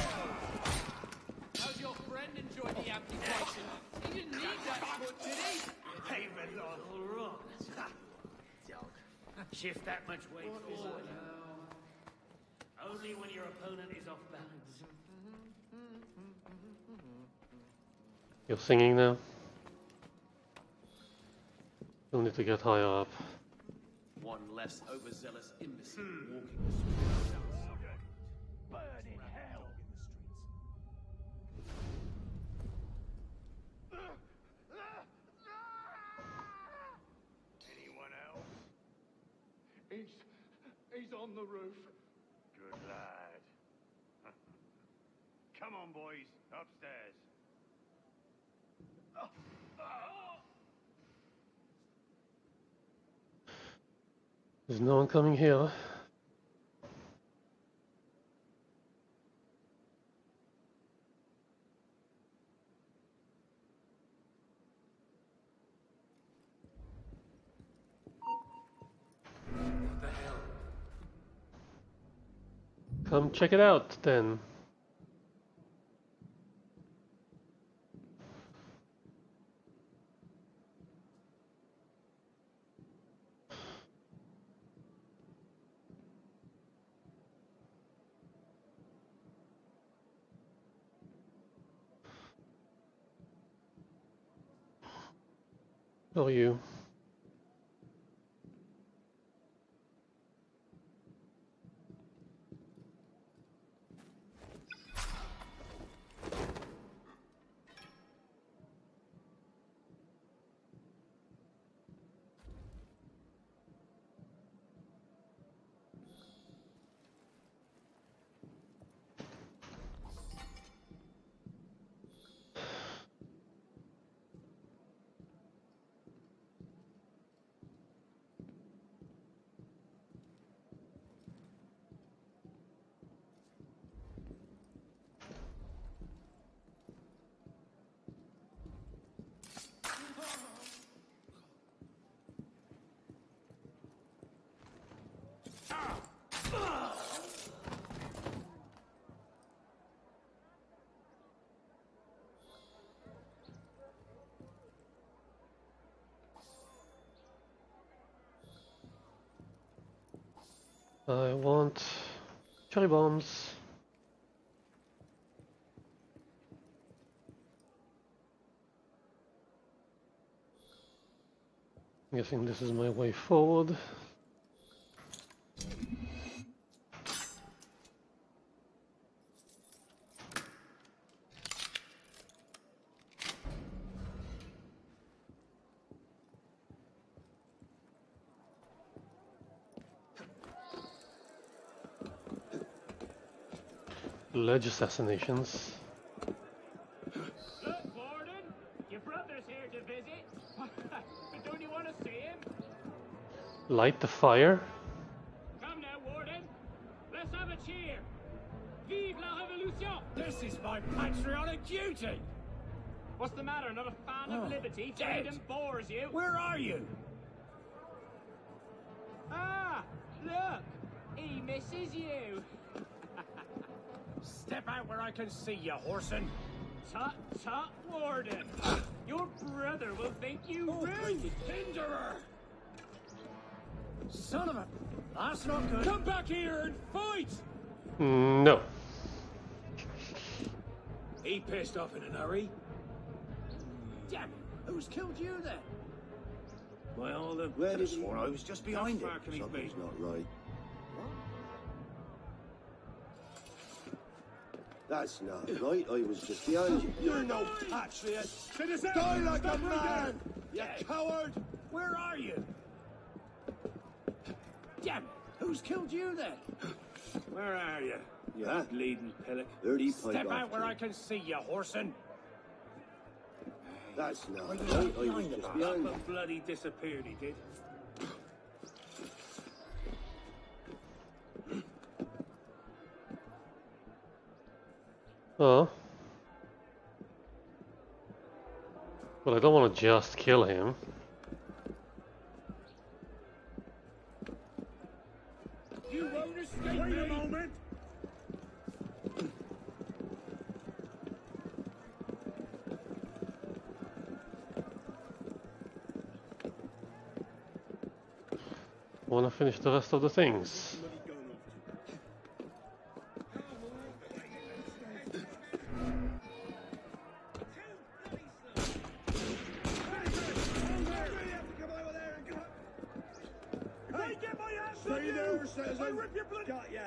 How's your friend enjoyed the abdication? He didn't need that much, did he? Hey, red lord. All wrong. Dog. Shift that much weight forward. Only when your opponent is off balance. Mm-hmm. You're singing now? You'll need to get higher up. One less overzealous imbecile hmm. walking the streets down the subject. Burn in hell! Anyone else? He's... he's on the roof. Good lad. Come on, boys. Upstairs. Oh. Oh. There's no one coming here. What the hell? Come check it out, then. Who are you? I want cherry bombs. I'm guessing this is my way forward. Ledge assassinations. Look, Warden, your brother's here to visit. But don't you want to see him? Light the fire. Come now, Warden. Let's have a cheer. Vive la Revolution! This is my patriotic duty. What's the matter? Not a fan oh, of liberty? Freedom bores you. Where are you? Ah, look, he misses you. Step out where I can see you, Horson. Tut, tut, Warden. Your brother will think you oh, rude. Hinderer! Son of a... That's not good. Come back here and fight! No. He pissed off in a hurry. Damn it. Who's killed you then? Well, the... Where did he... I was just behind him. Something's be? not right. That's not right, I was just behind you. You're no patriot! Die like Stop a man! You hey. coward! Where are you? Damn it! Who's killed you then? Where are you? Yeah. That bleeding pillock. Step out where I can see you, Horson! That's not right, I was just behind you. Bloody disappeared, he did. Oh. Well, I don't want to just kill him. You won't escape me. Wait a moment. Want to finish the rest of the things. Free those, citizen! I rip your blood! Got ya!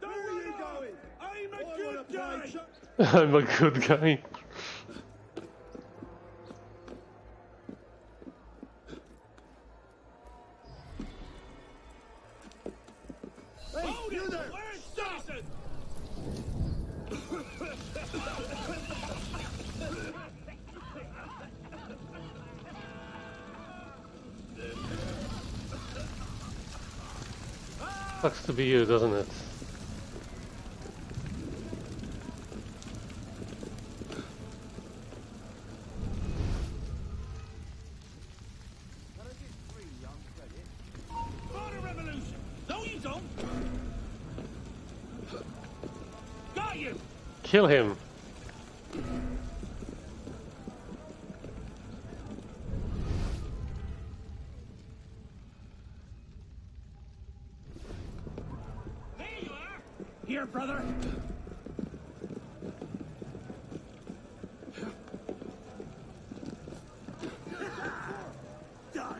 Don't Where are you off. going? I'm a, oh, good guy. I'm a good guy! Hey, you there! Stop! Sucks to be you, doesn't it? Kill him. There you are. Here, brother. Die.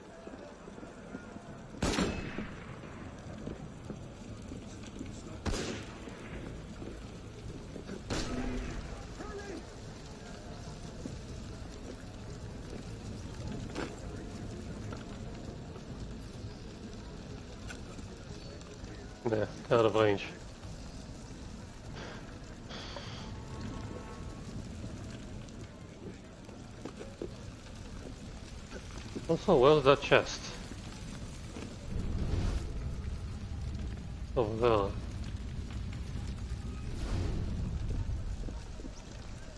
Yeah, out of range. Also, where's that chest? Over there.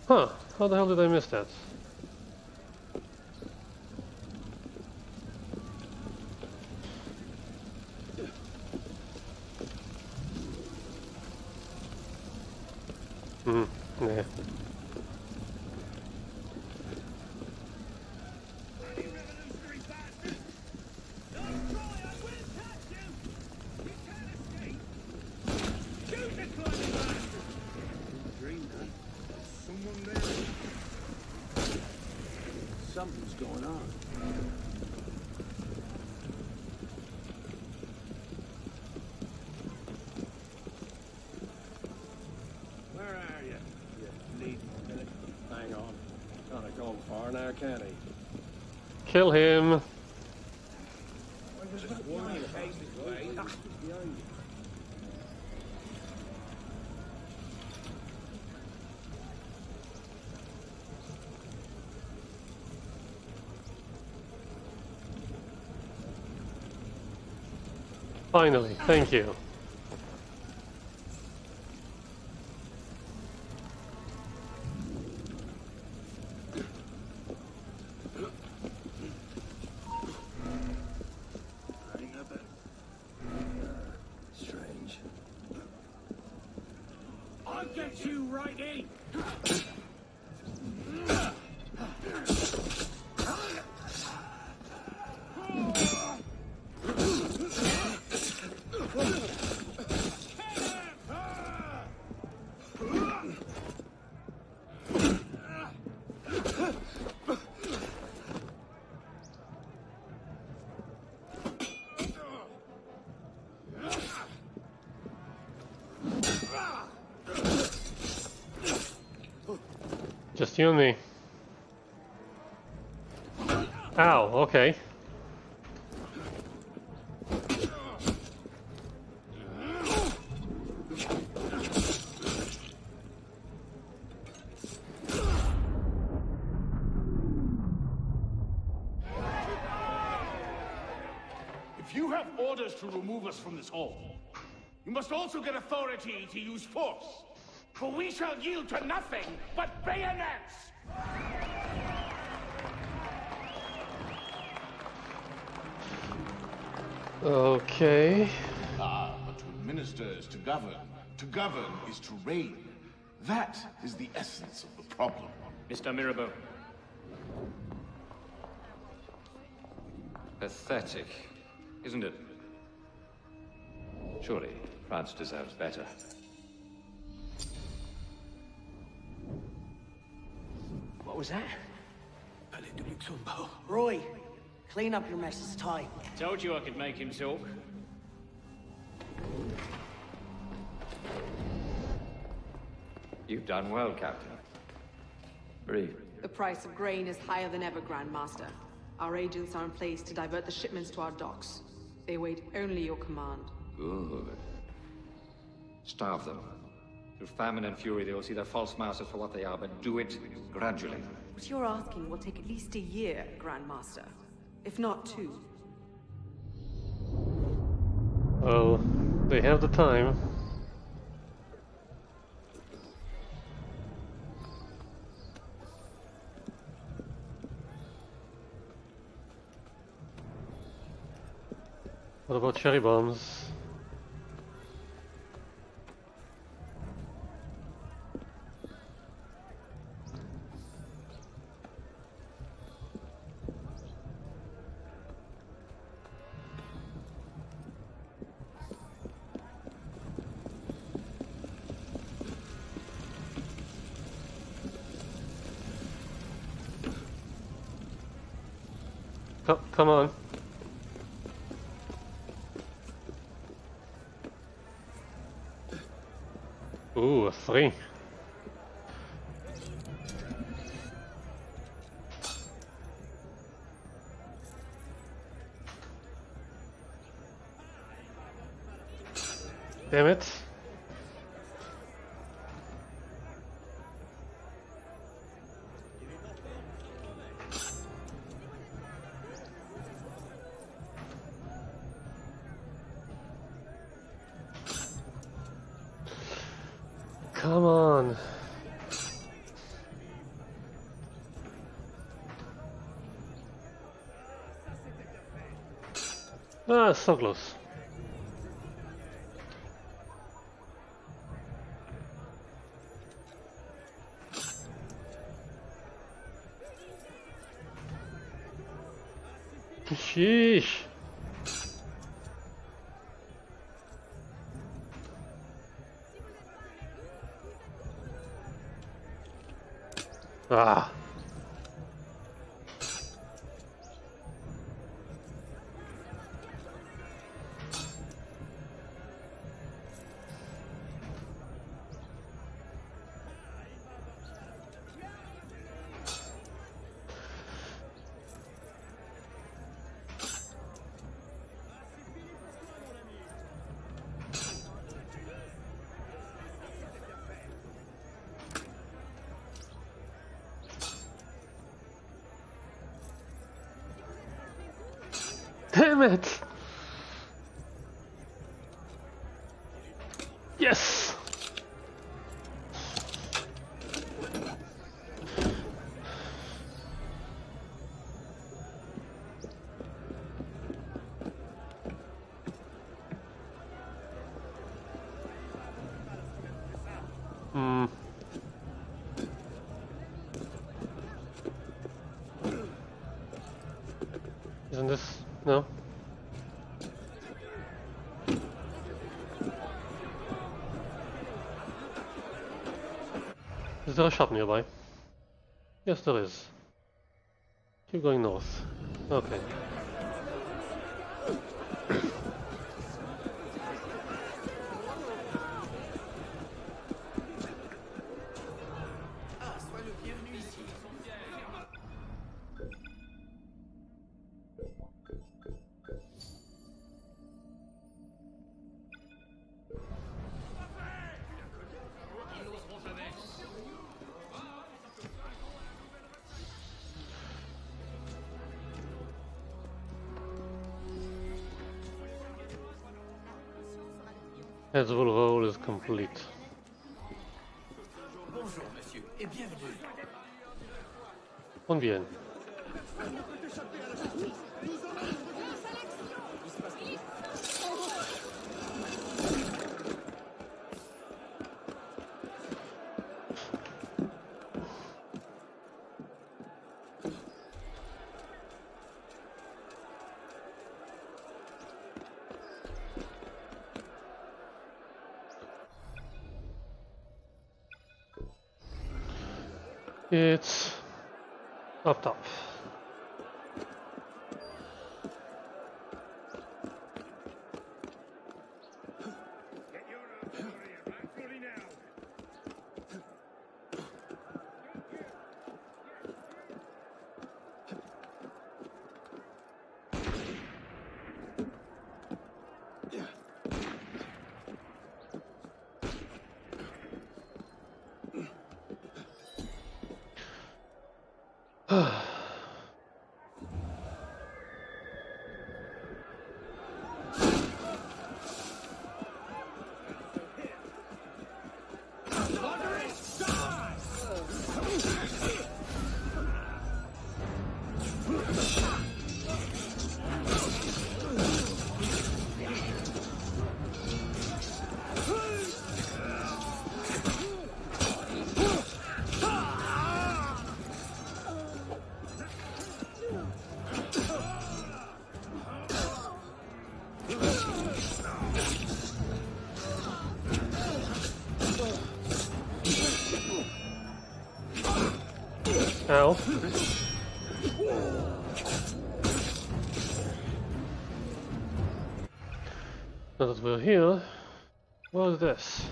Huh, how the hell did I miss that? Something's going on. Where are you? You need a minute. Hang on. Gotta go far now, can he? Kill him. Just one in case it's late. Finally, thank you. Strange. I'll get you right in. Just you and me. Ow, okay. If you have orders to remove us from this hall, you must also get authority to use force. For we shall yield to nothing but bayonets! Okay... Ah, but to administer is to govern. To govern is to reign. That is the essence of the problem. Mister Mirabeau. Pathetic, isn't it? Surely, France deserves better. What was that? Palais de Luxembourg. Rui! Clean up your mess, it's tight. Told you I could make him talk. You've done well, Captain. Breathe. The price of grain is higher than ever, Grand Master. Our agents are in place to divert the shipments to our docks. They wait only your command. Good. Starve them. Through famine and fury, they will see their false masters for what they are, but do it gradually. What you're asking will take at least a year, Grand Master. If not two. Well, they have the time. What about cherry bombs? Co- come on. Ooh, a three. Damn it. Come on. Ah, so close. Sheesh. Ah. Damn it! Yes! Hmm. Isn't this... no? Is there a shop nearby? Yes, there is. Keep going north. Okay. Heads will roll is complete. Bonjour, monsieur, et bienvenue. On vient. It's up top. hell? Now that we're here, what is this?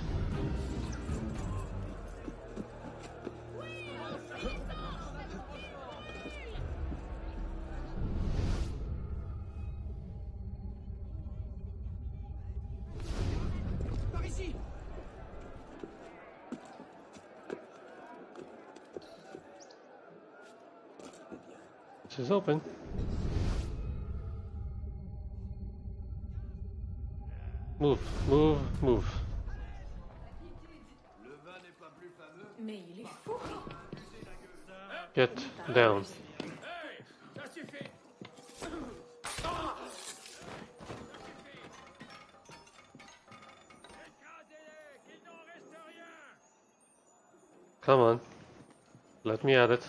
Is open. Move, move, move. Get down. Come on, let me at it.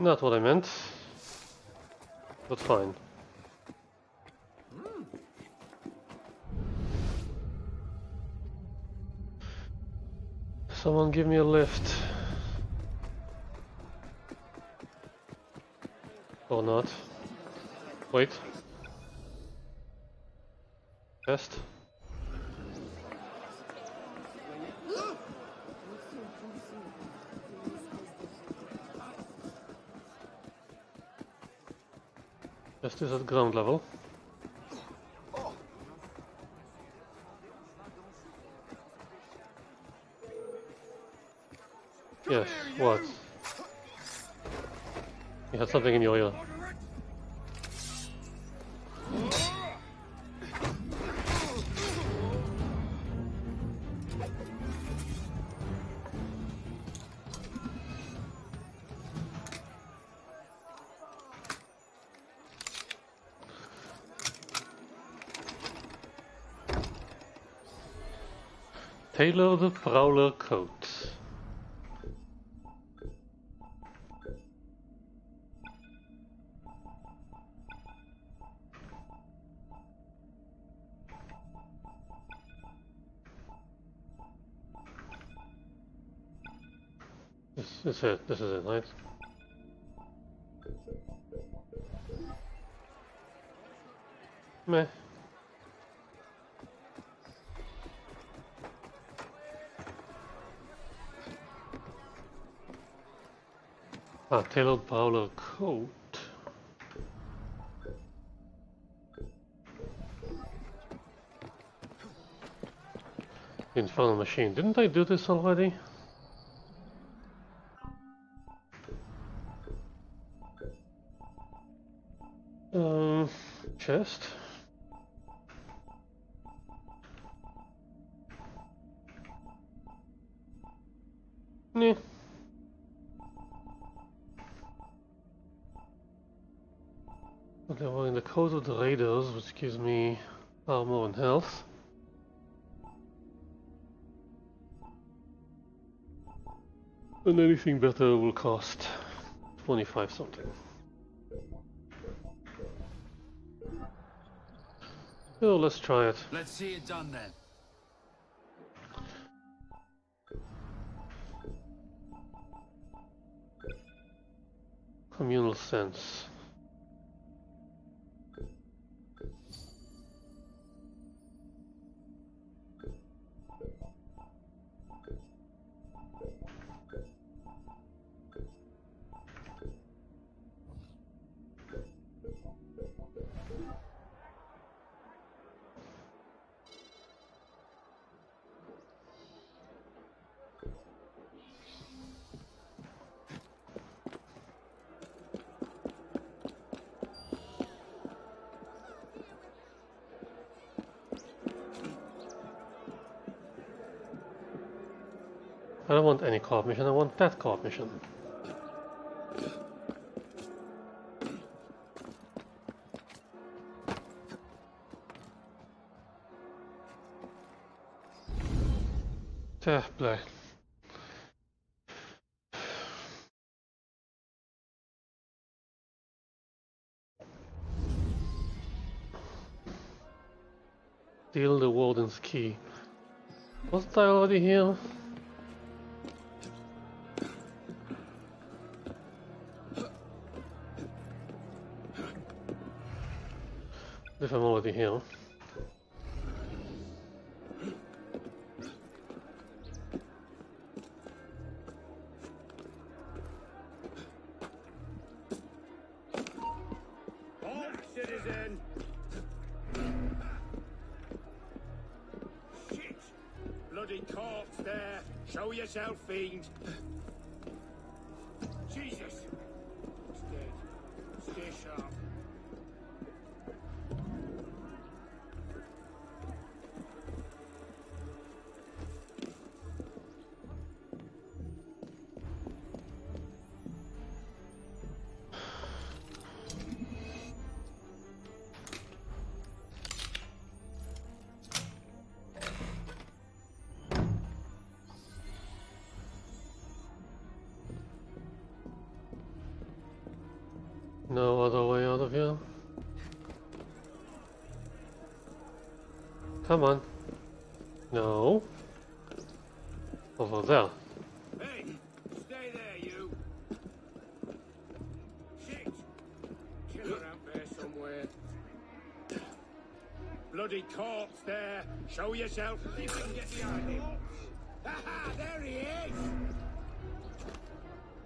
Not what I meant, but fine. Someone give me a lift. Or not. Wait. Test. Just is at ground level. Yes, what? You had something in your ear. Tailor the Prowler coat. This is it, this is it, right? Meh. Ah, tailored Prowler coat. Infernal machine. Didn't I do this already? Um, chest. Nah. They were in the coat of the raiders, which gives me armor and health. And anything better will cost twenty-five something. So let's try it. Let's see it done then. Communal sense. I don't want any co-op mission, I want that co-op mission. Ah, bleh. Steal the warden's key. Wasn't I already here? If I'm already here. Fiend. Jesus. It's dead. Stay sharp. No other way out of here. Come on. No. Over there. Hey, stay there, you. Shit. Kill her out there somewhere. Bloody corpse there. Show yourself. See if we can get behind him. Haha, there he is.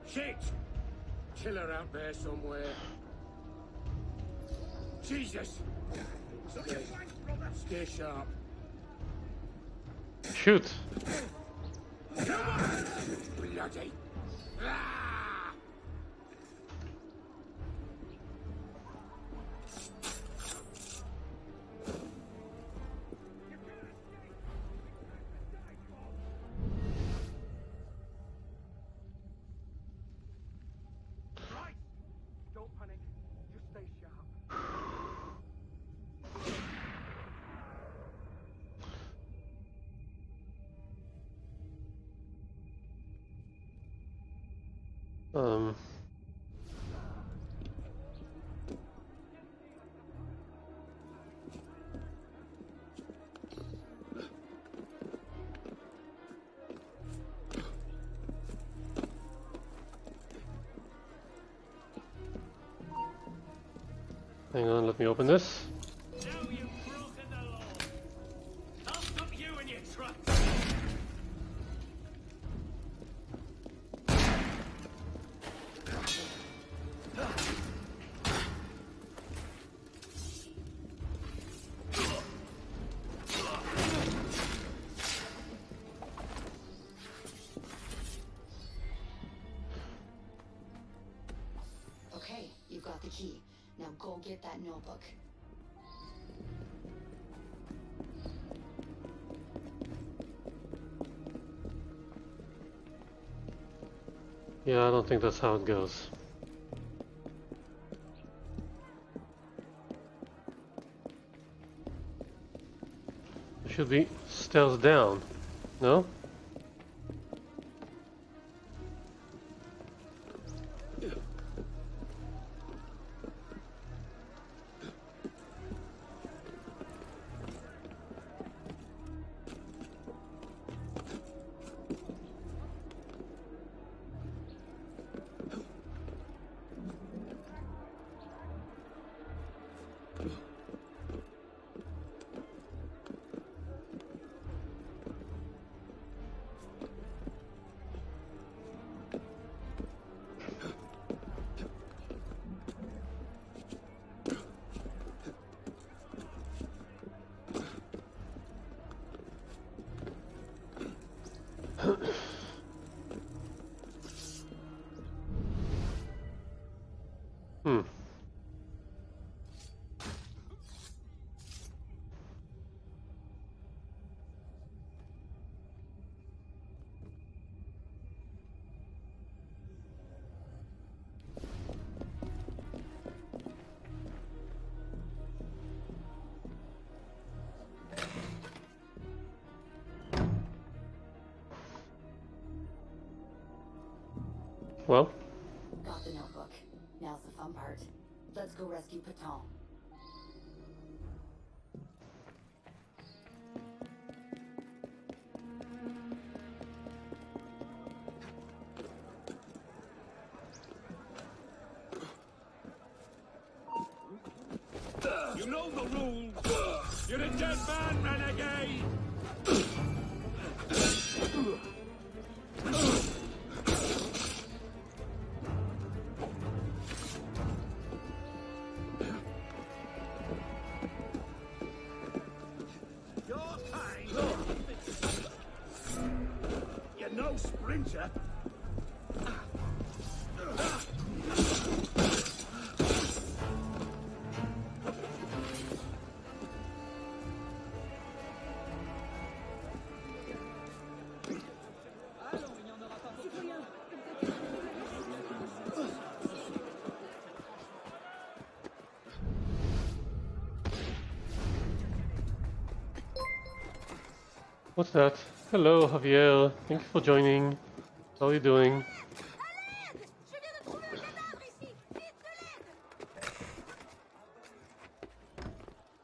Shit. Kill her out there somewhere. Jesus! Stay, stay sharp. Shoot! Come on! Bloody! Ah! Um. Hang on, let me open this. Notebook. Yeah, I don't think that's how it goes. There should be stairs down, no? Well? Got the notebook. Now's the fun part. Let's go rescue Paton. You know the rules. You're a dead man, renegade. Your time. You're no sprinter. What's that? Hello, Javier. Thank you for joining. How are you doing?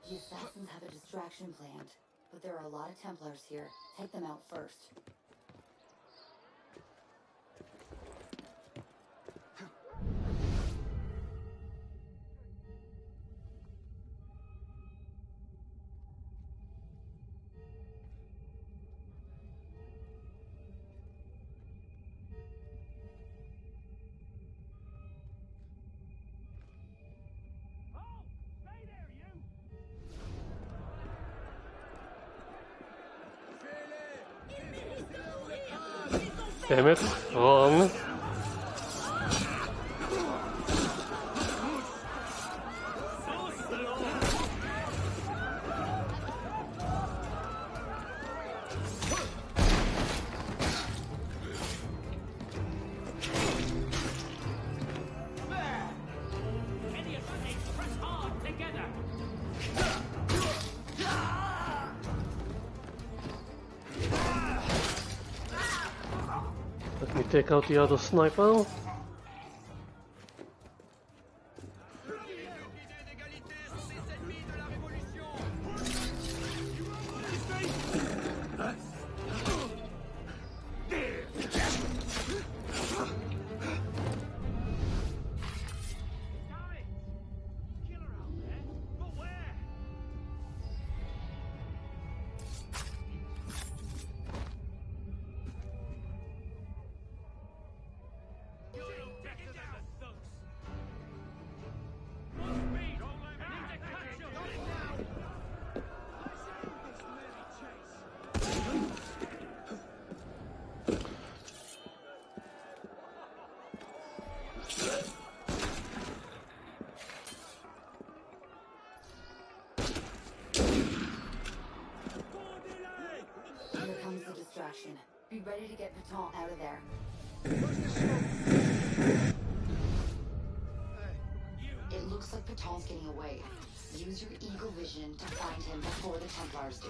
The Assassins have a distraction planned, but there are a lot of Templars here. Take them out first. Damn it, wrong. Take out the other sniper. Be ready to get Paton out of there. It looks like Paton's getting away. Use your eagle vision to find him before the Templars do.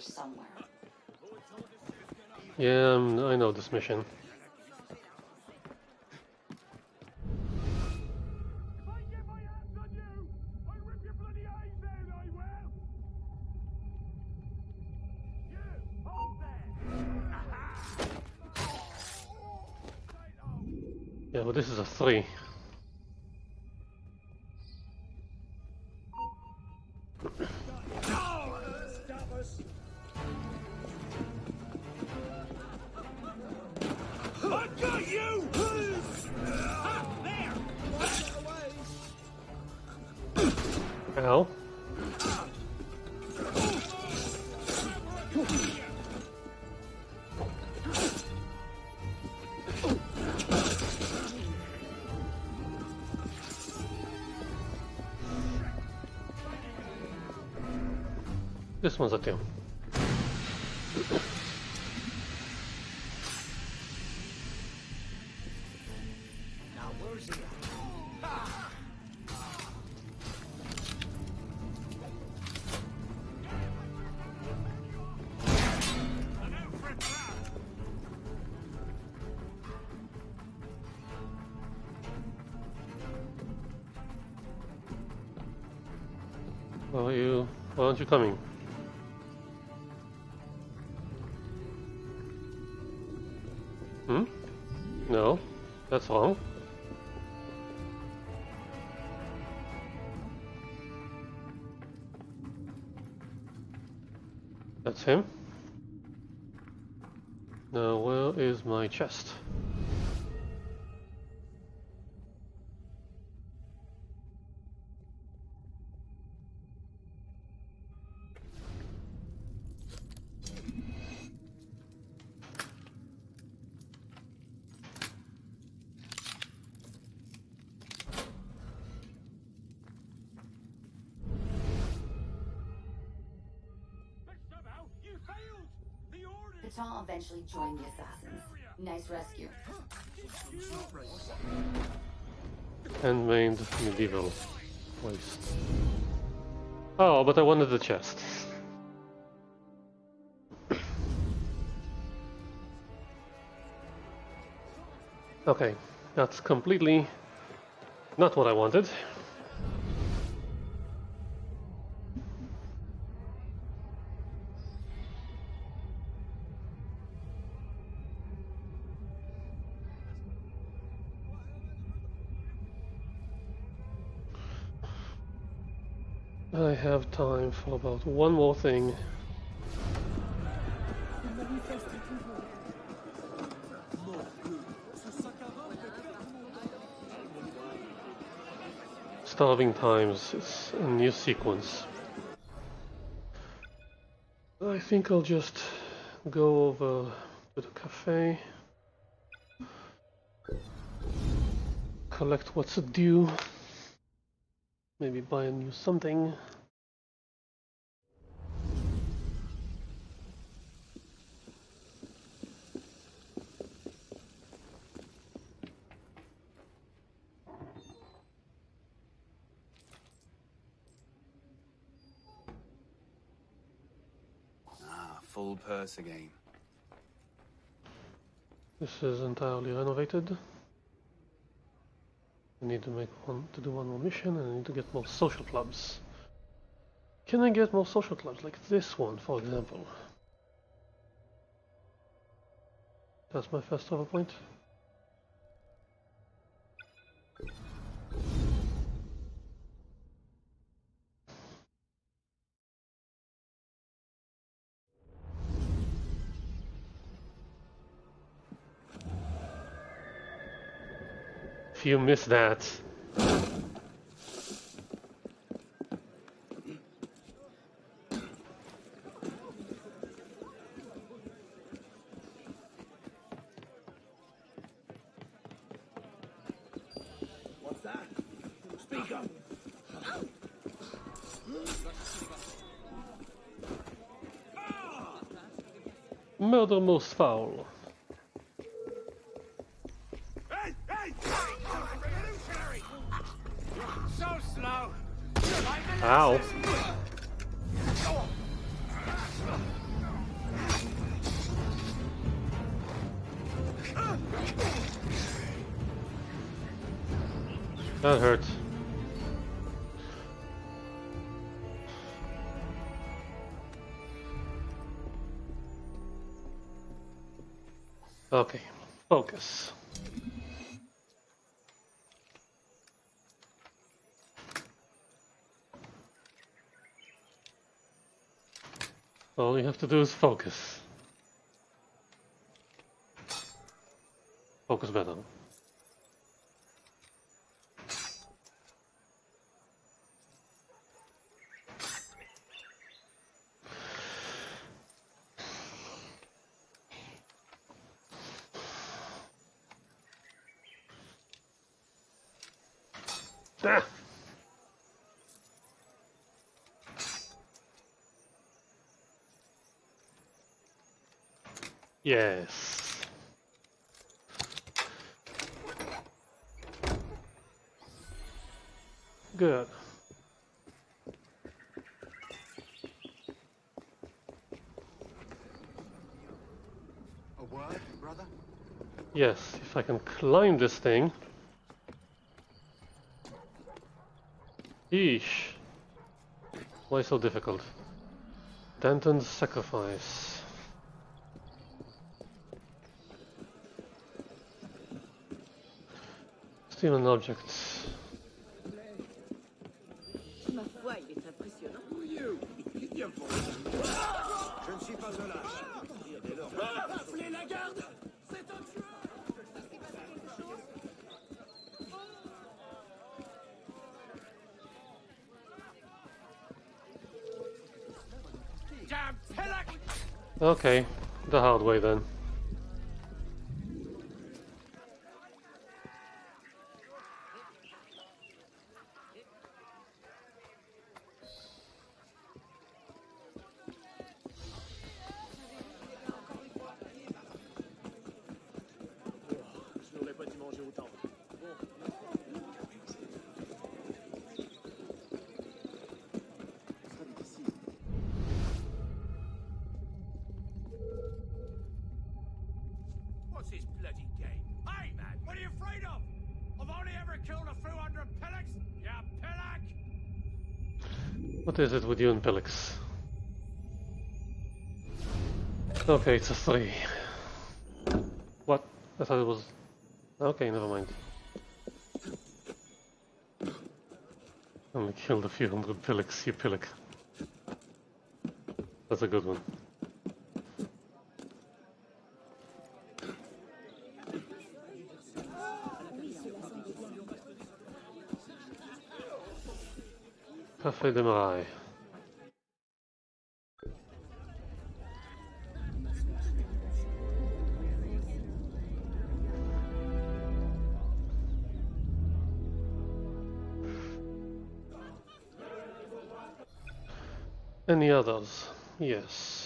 Somewhere. Yeah, um, I know this mission. Yeah, well, this is a three. Ow. Gdzie są za tym? Why are you, why aren't you coming? Hmm? No, that's wrong. That's him. Now, where is my chest? Eventually join the assassins. Nice rescue. Handmade medieval place. Oh, but I wanted the chest. Okay, that's completely not what I wanted. Time for about one more thing. Starving Times, it's a new sequence. I think I'll just go over to the cafe, collect what's due, maybe buy a new something. Full purse again. This is entirely renovated. I need to make one to do one more mission, and I need to get more social clubs. Can I get more social clubs like this one, for example? That's my first over point. You miss that. What's that? Speak up. Murder most foul. Ow. That hurts. Okay, focus. All you have to do is focus. Focus better. Ah. Yes. Good. A word, brother? Yes, if I can climb this thing. Eesh. Why so difficult? Danton's sacrifice. Still an object. Okay, the hard way then. What is it with you and Bellec? Okay, it's a three. What? I thought it was... Okay, never mind. Only killed a few hundred Bellec, you Bellec. That's a good one. Café de Marais. Any others? Yes.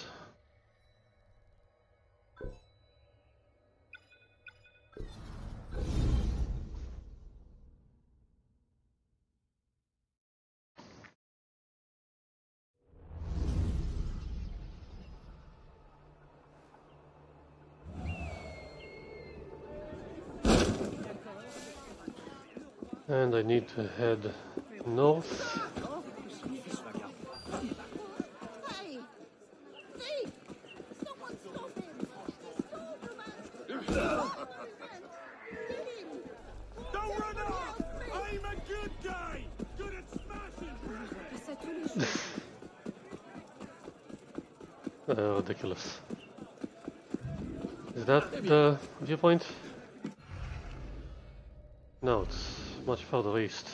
And I need to head north. Don't run off! I'm a good guy! Good at smashing! uh, ridiculous. Is that the viewpoint? No, it's much further east.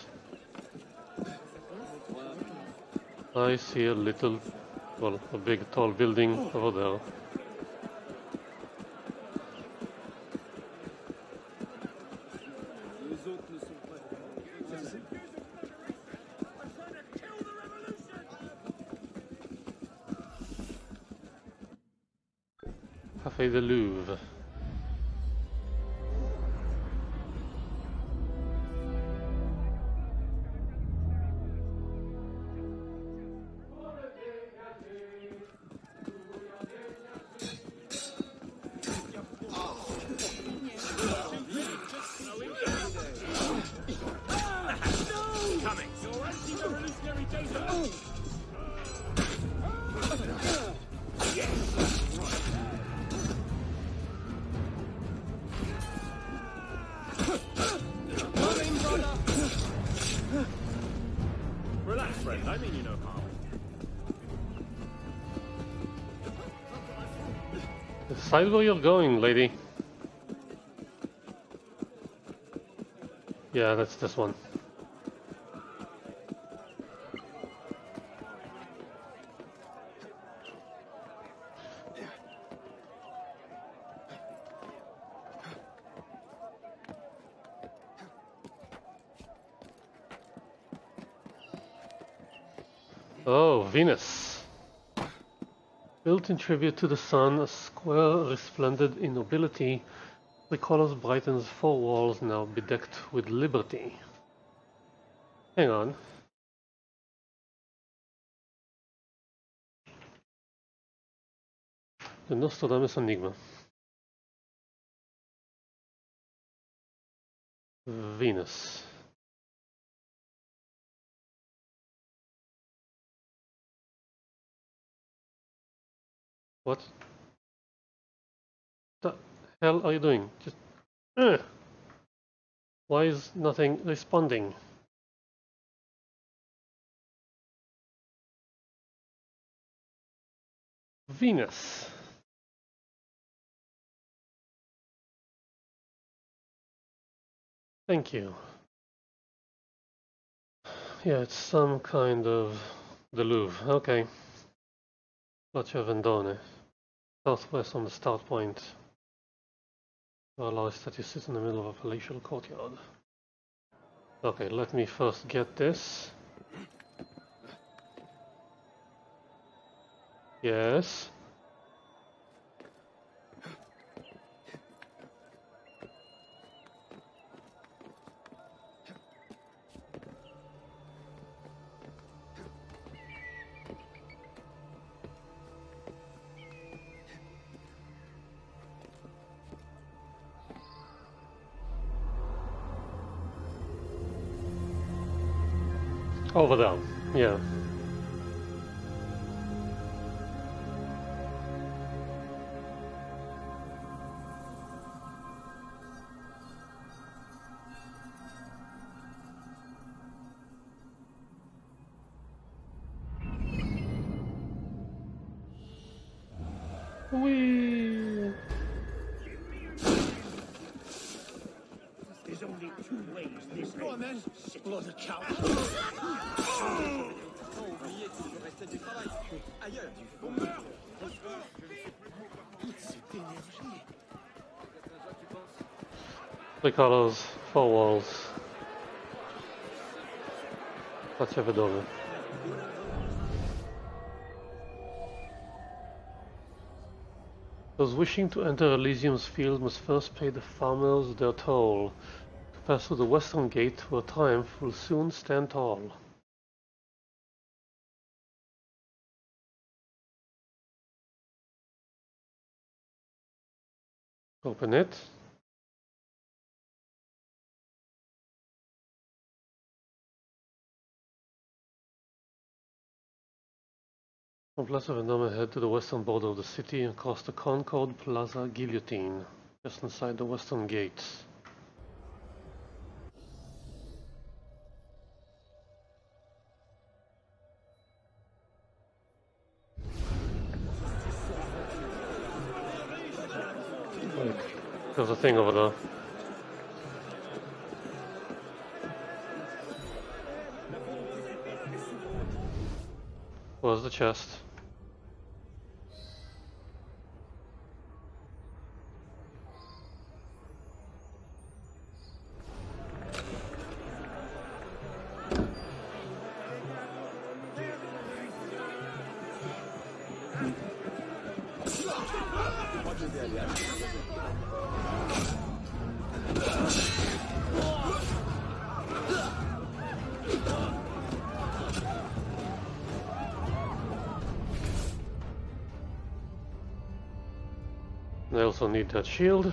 I see a little, well, a big tall building over there. Café de Louvre. Decide where you're going, lady. Yeah, that's this one. Oh, Venus. Built in tribute to the sun, a square resplendent in nobility, the colors Brighton's four walls now bedecked with liberty. Hang on. The Nostradamus Enigma. Venus. What the hell are you doing? Just uh, why is nothing responding? Venus. Thank you. Yeah, it's some kind of the Louvre. Okay. Plaza Vendome, southwest on the start point. Well, allow a statue sits in the middle of a palatial courtyard. Okay, let me first get this. Yes. Over there, yeah. Whee! There's only two ways this way. Go on then, bloody cow. Three colors, four walls. Let's have a dollar. Those wishing to enter Elysium's field must first pay the farmers their toll. To pass through the western gate, where triumph will soon stand tall. Open it. From Plaza Vendome, head to the western border of the city and cross the Concorde Plaza Guillotine, just inside the western gate. There's a thing over there. Where's the chest? I also need that shield.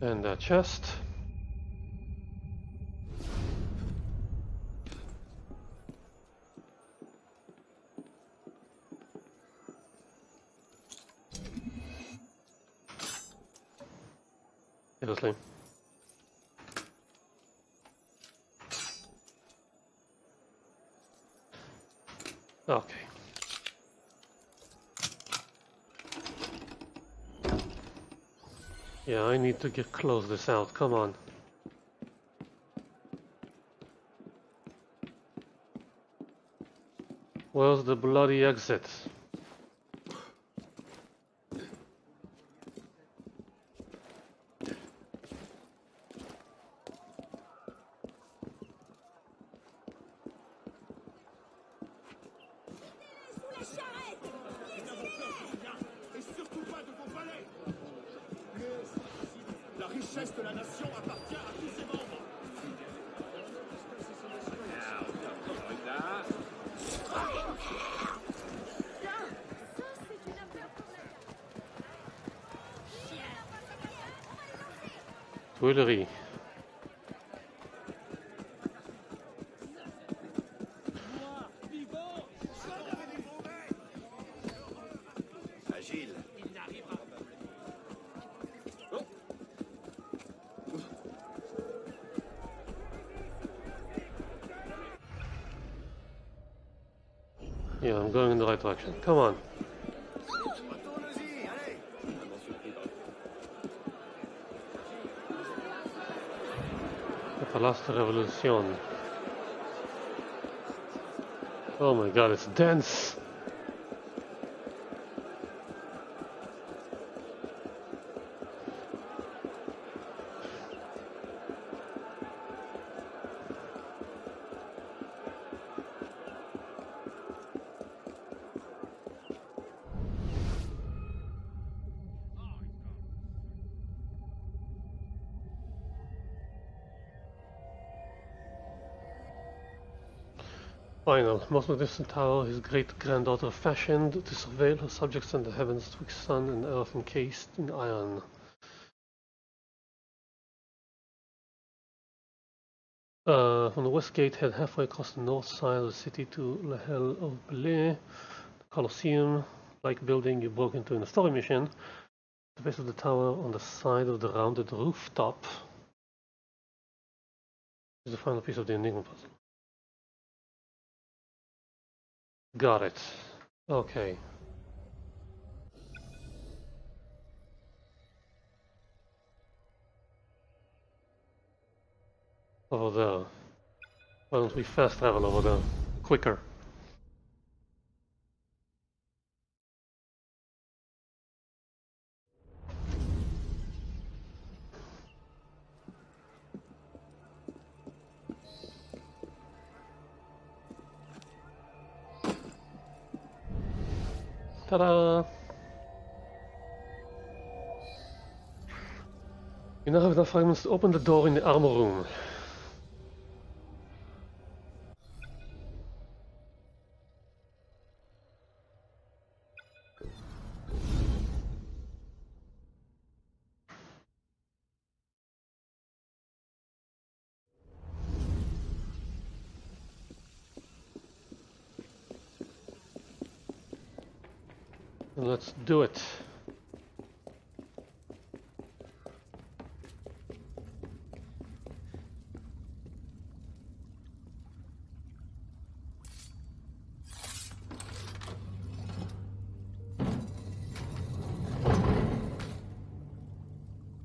And that chest. Seriously. Okay. Yeah, I need to get close this out. Come on. Where's the bloody exit? que la nation appartient à tous ses membres. Now, something like that. Tuileries. Yeah, I'm going in the right direction. Come on. The Place de la Revolution. Oh my god, it's dense. Final, most magnificent tower his great-granddaughter fashioned to surveil her subjects and the heavens twixt sun and earth encased in iron. Uh, from the west gate head halfway across the north side of the city to La Helle of Bellec, the Colosseum-like building you broke into in a story mission, the base of the tower on the side of the rounded rooftop is the final piece of the Enigma puzzle. Got it. Okay. Over there. Why don't we fast travel over there? Quicker. Ta-da! You now have enough fragments to open the door in the armor room. Let's do it.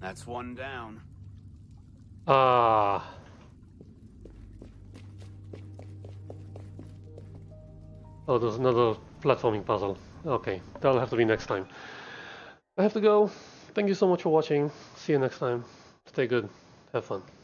That's one down. Ah. Oh, there's another platforming puzzle. Okay, that'll have to be next time. I have to go. Thank you so much for watching. See you next time. Stay good. Have fun.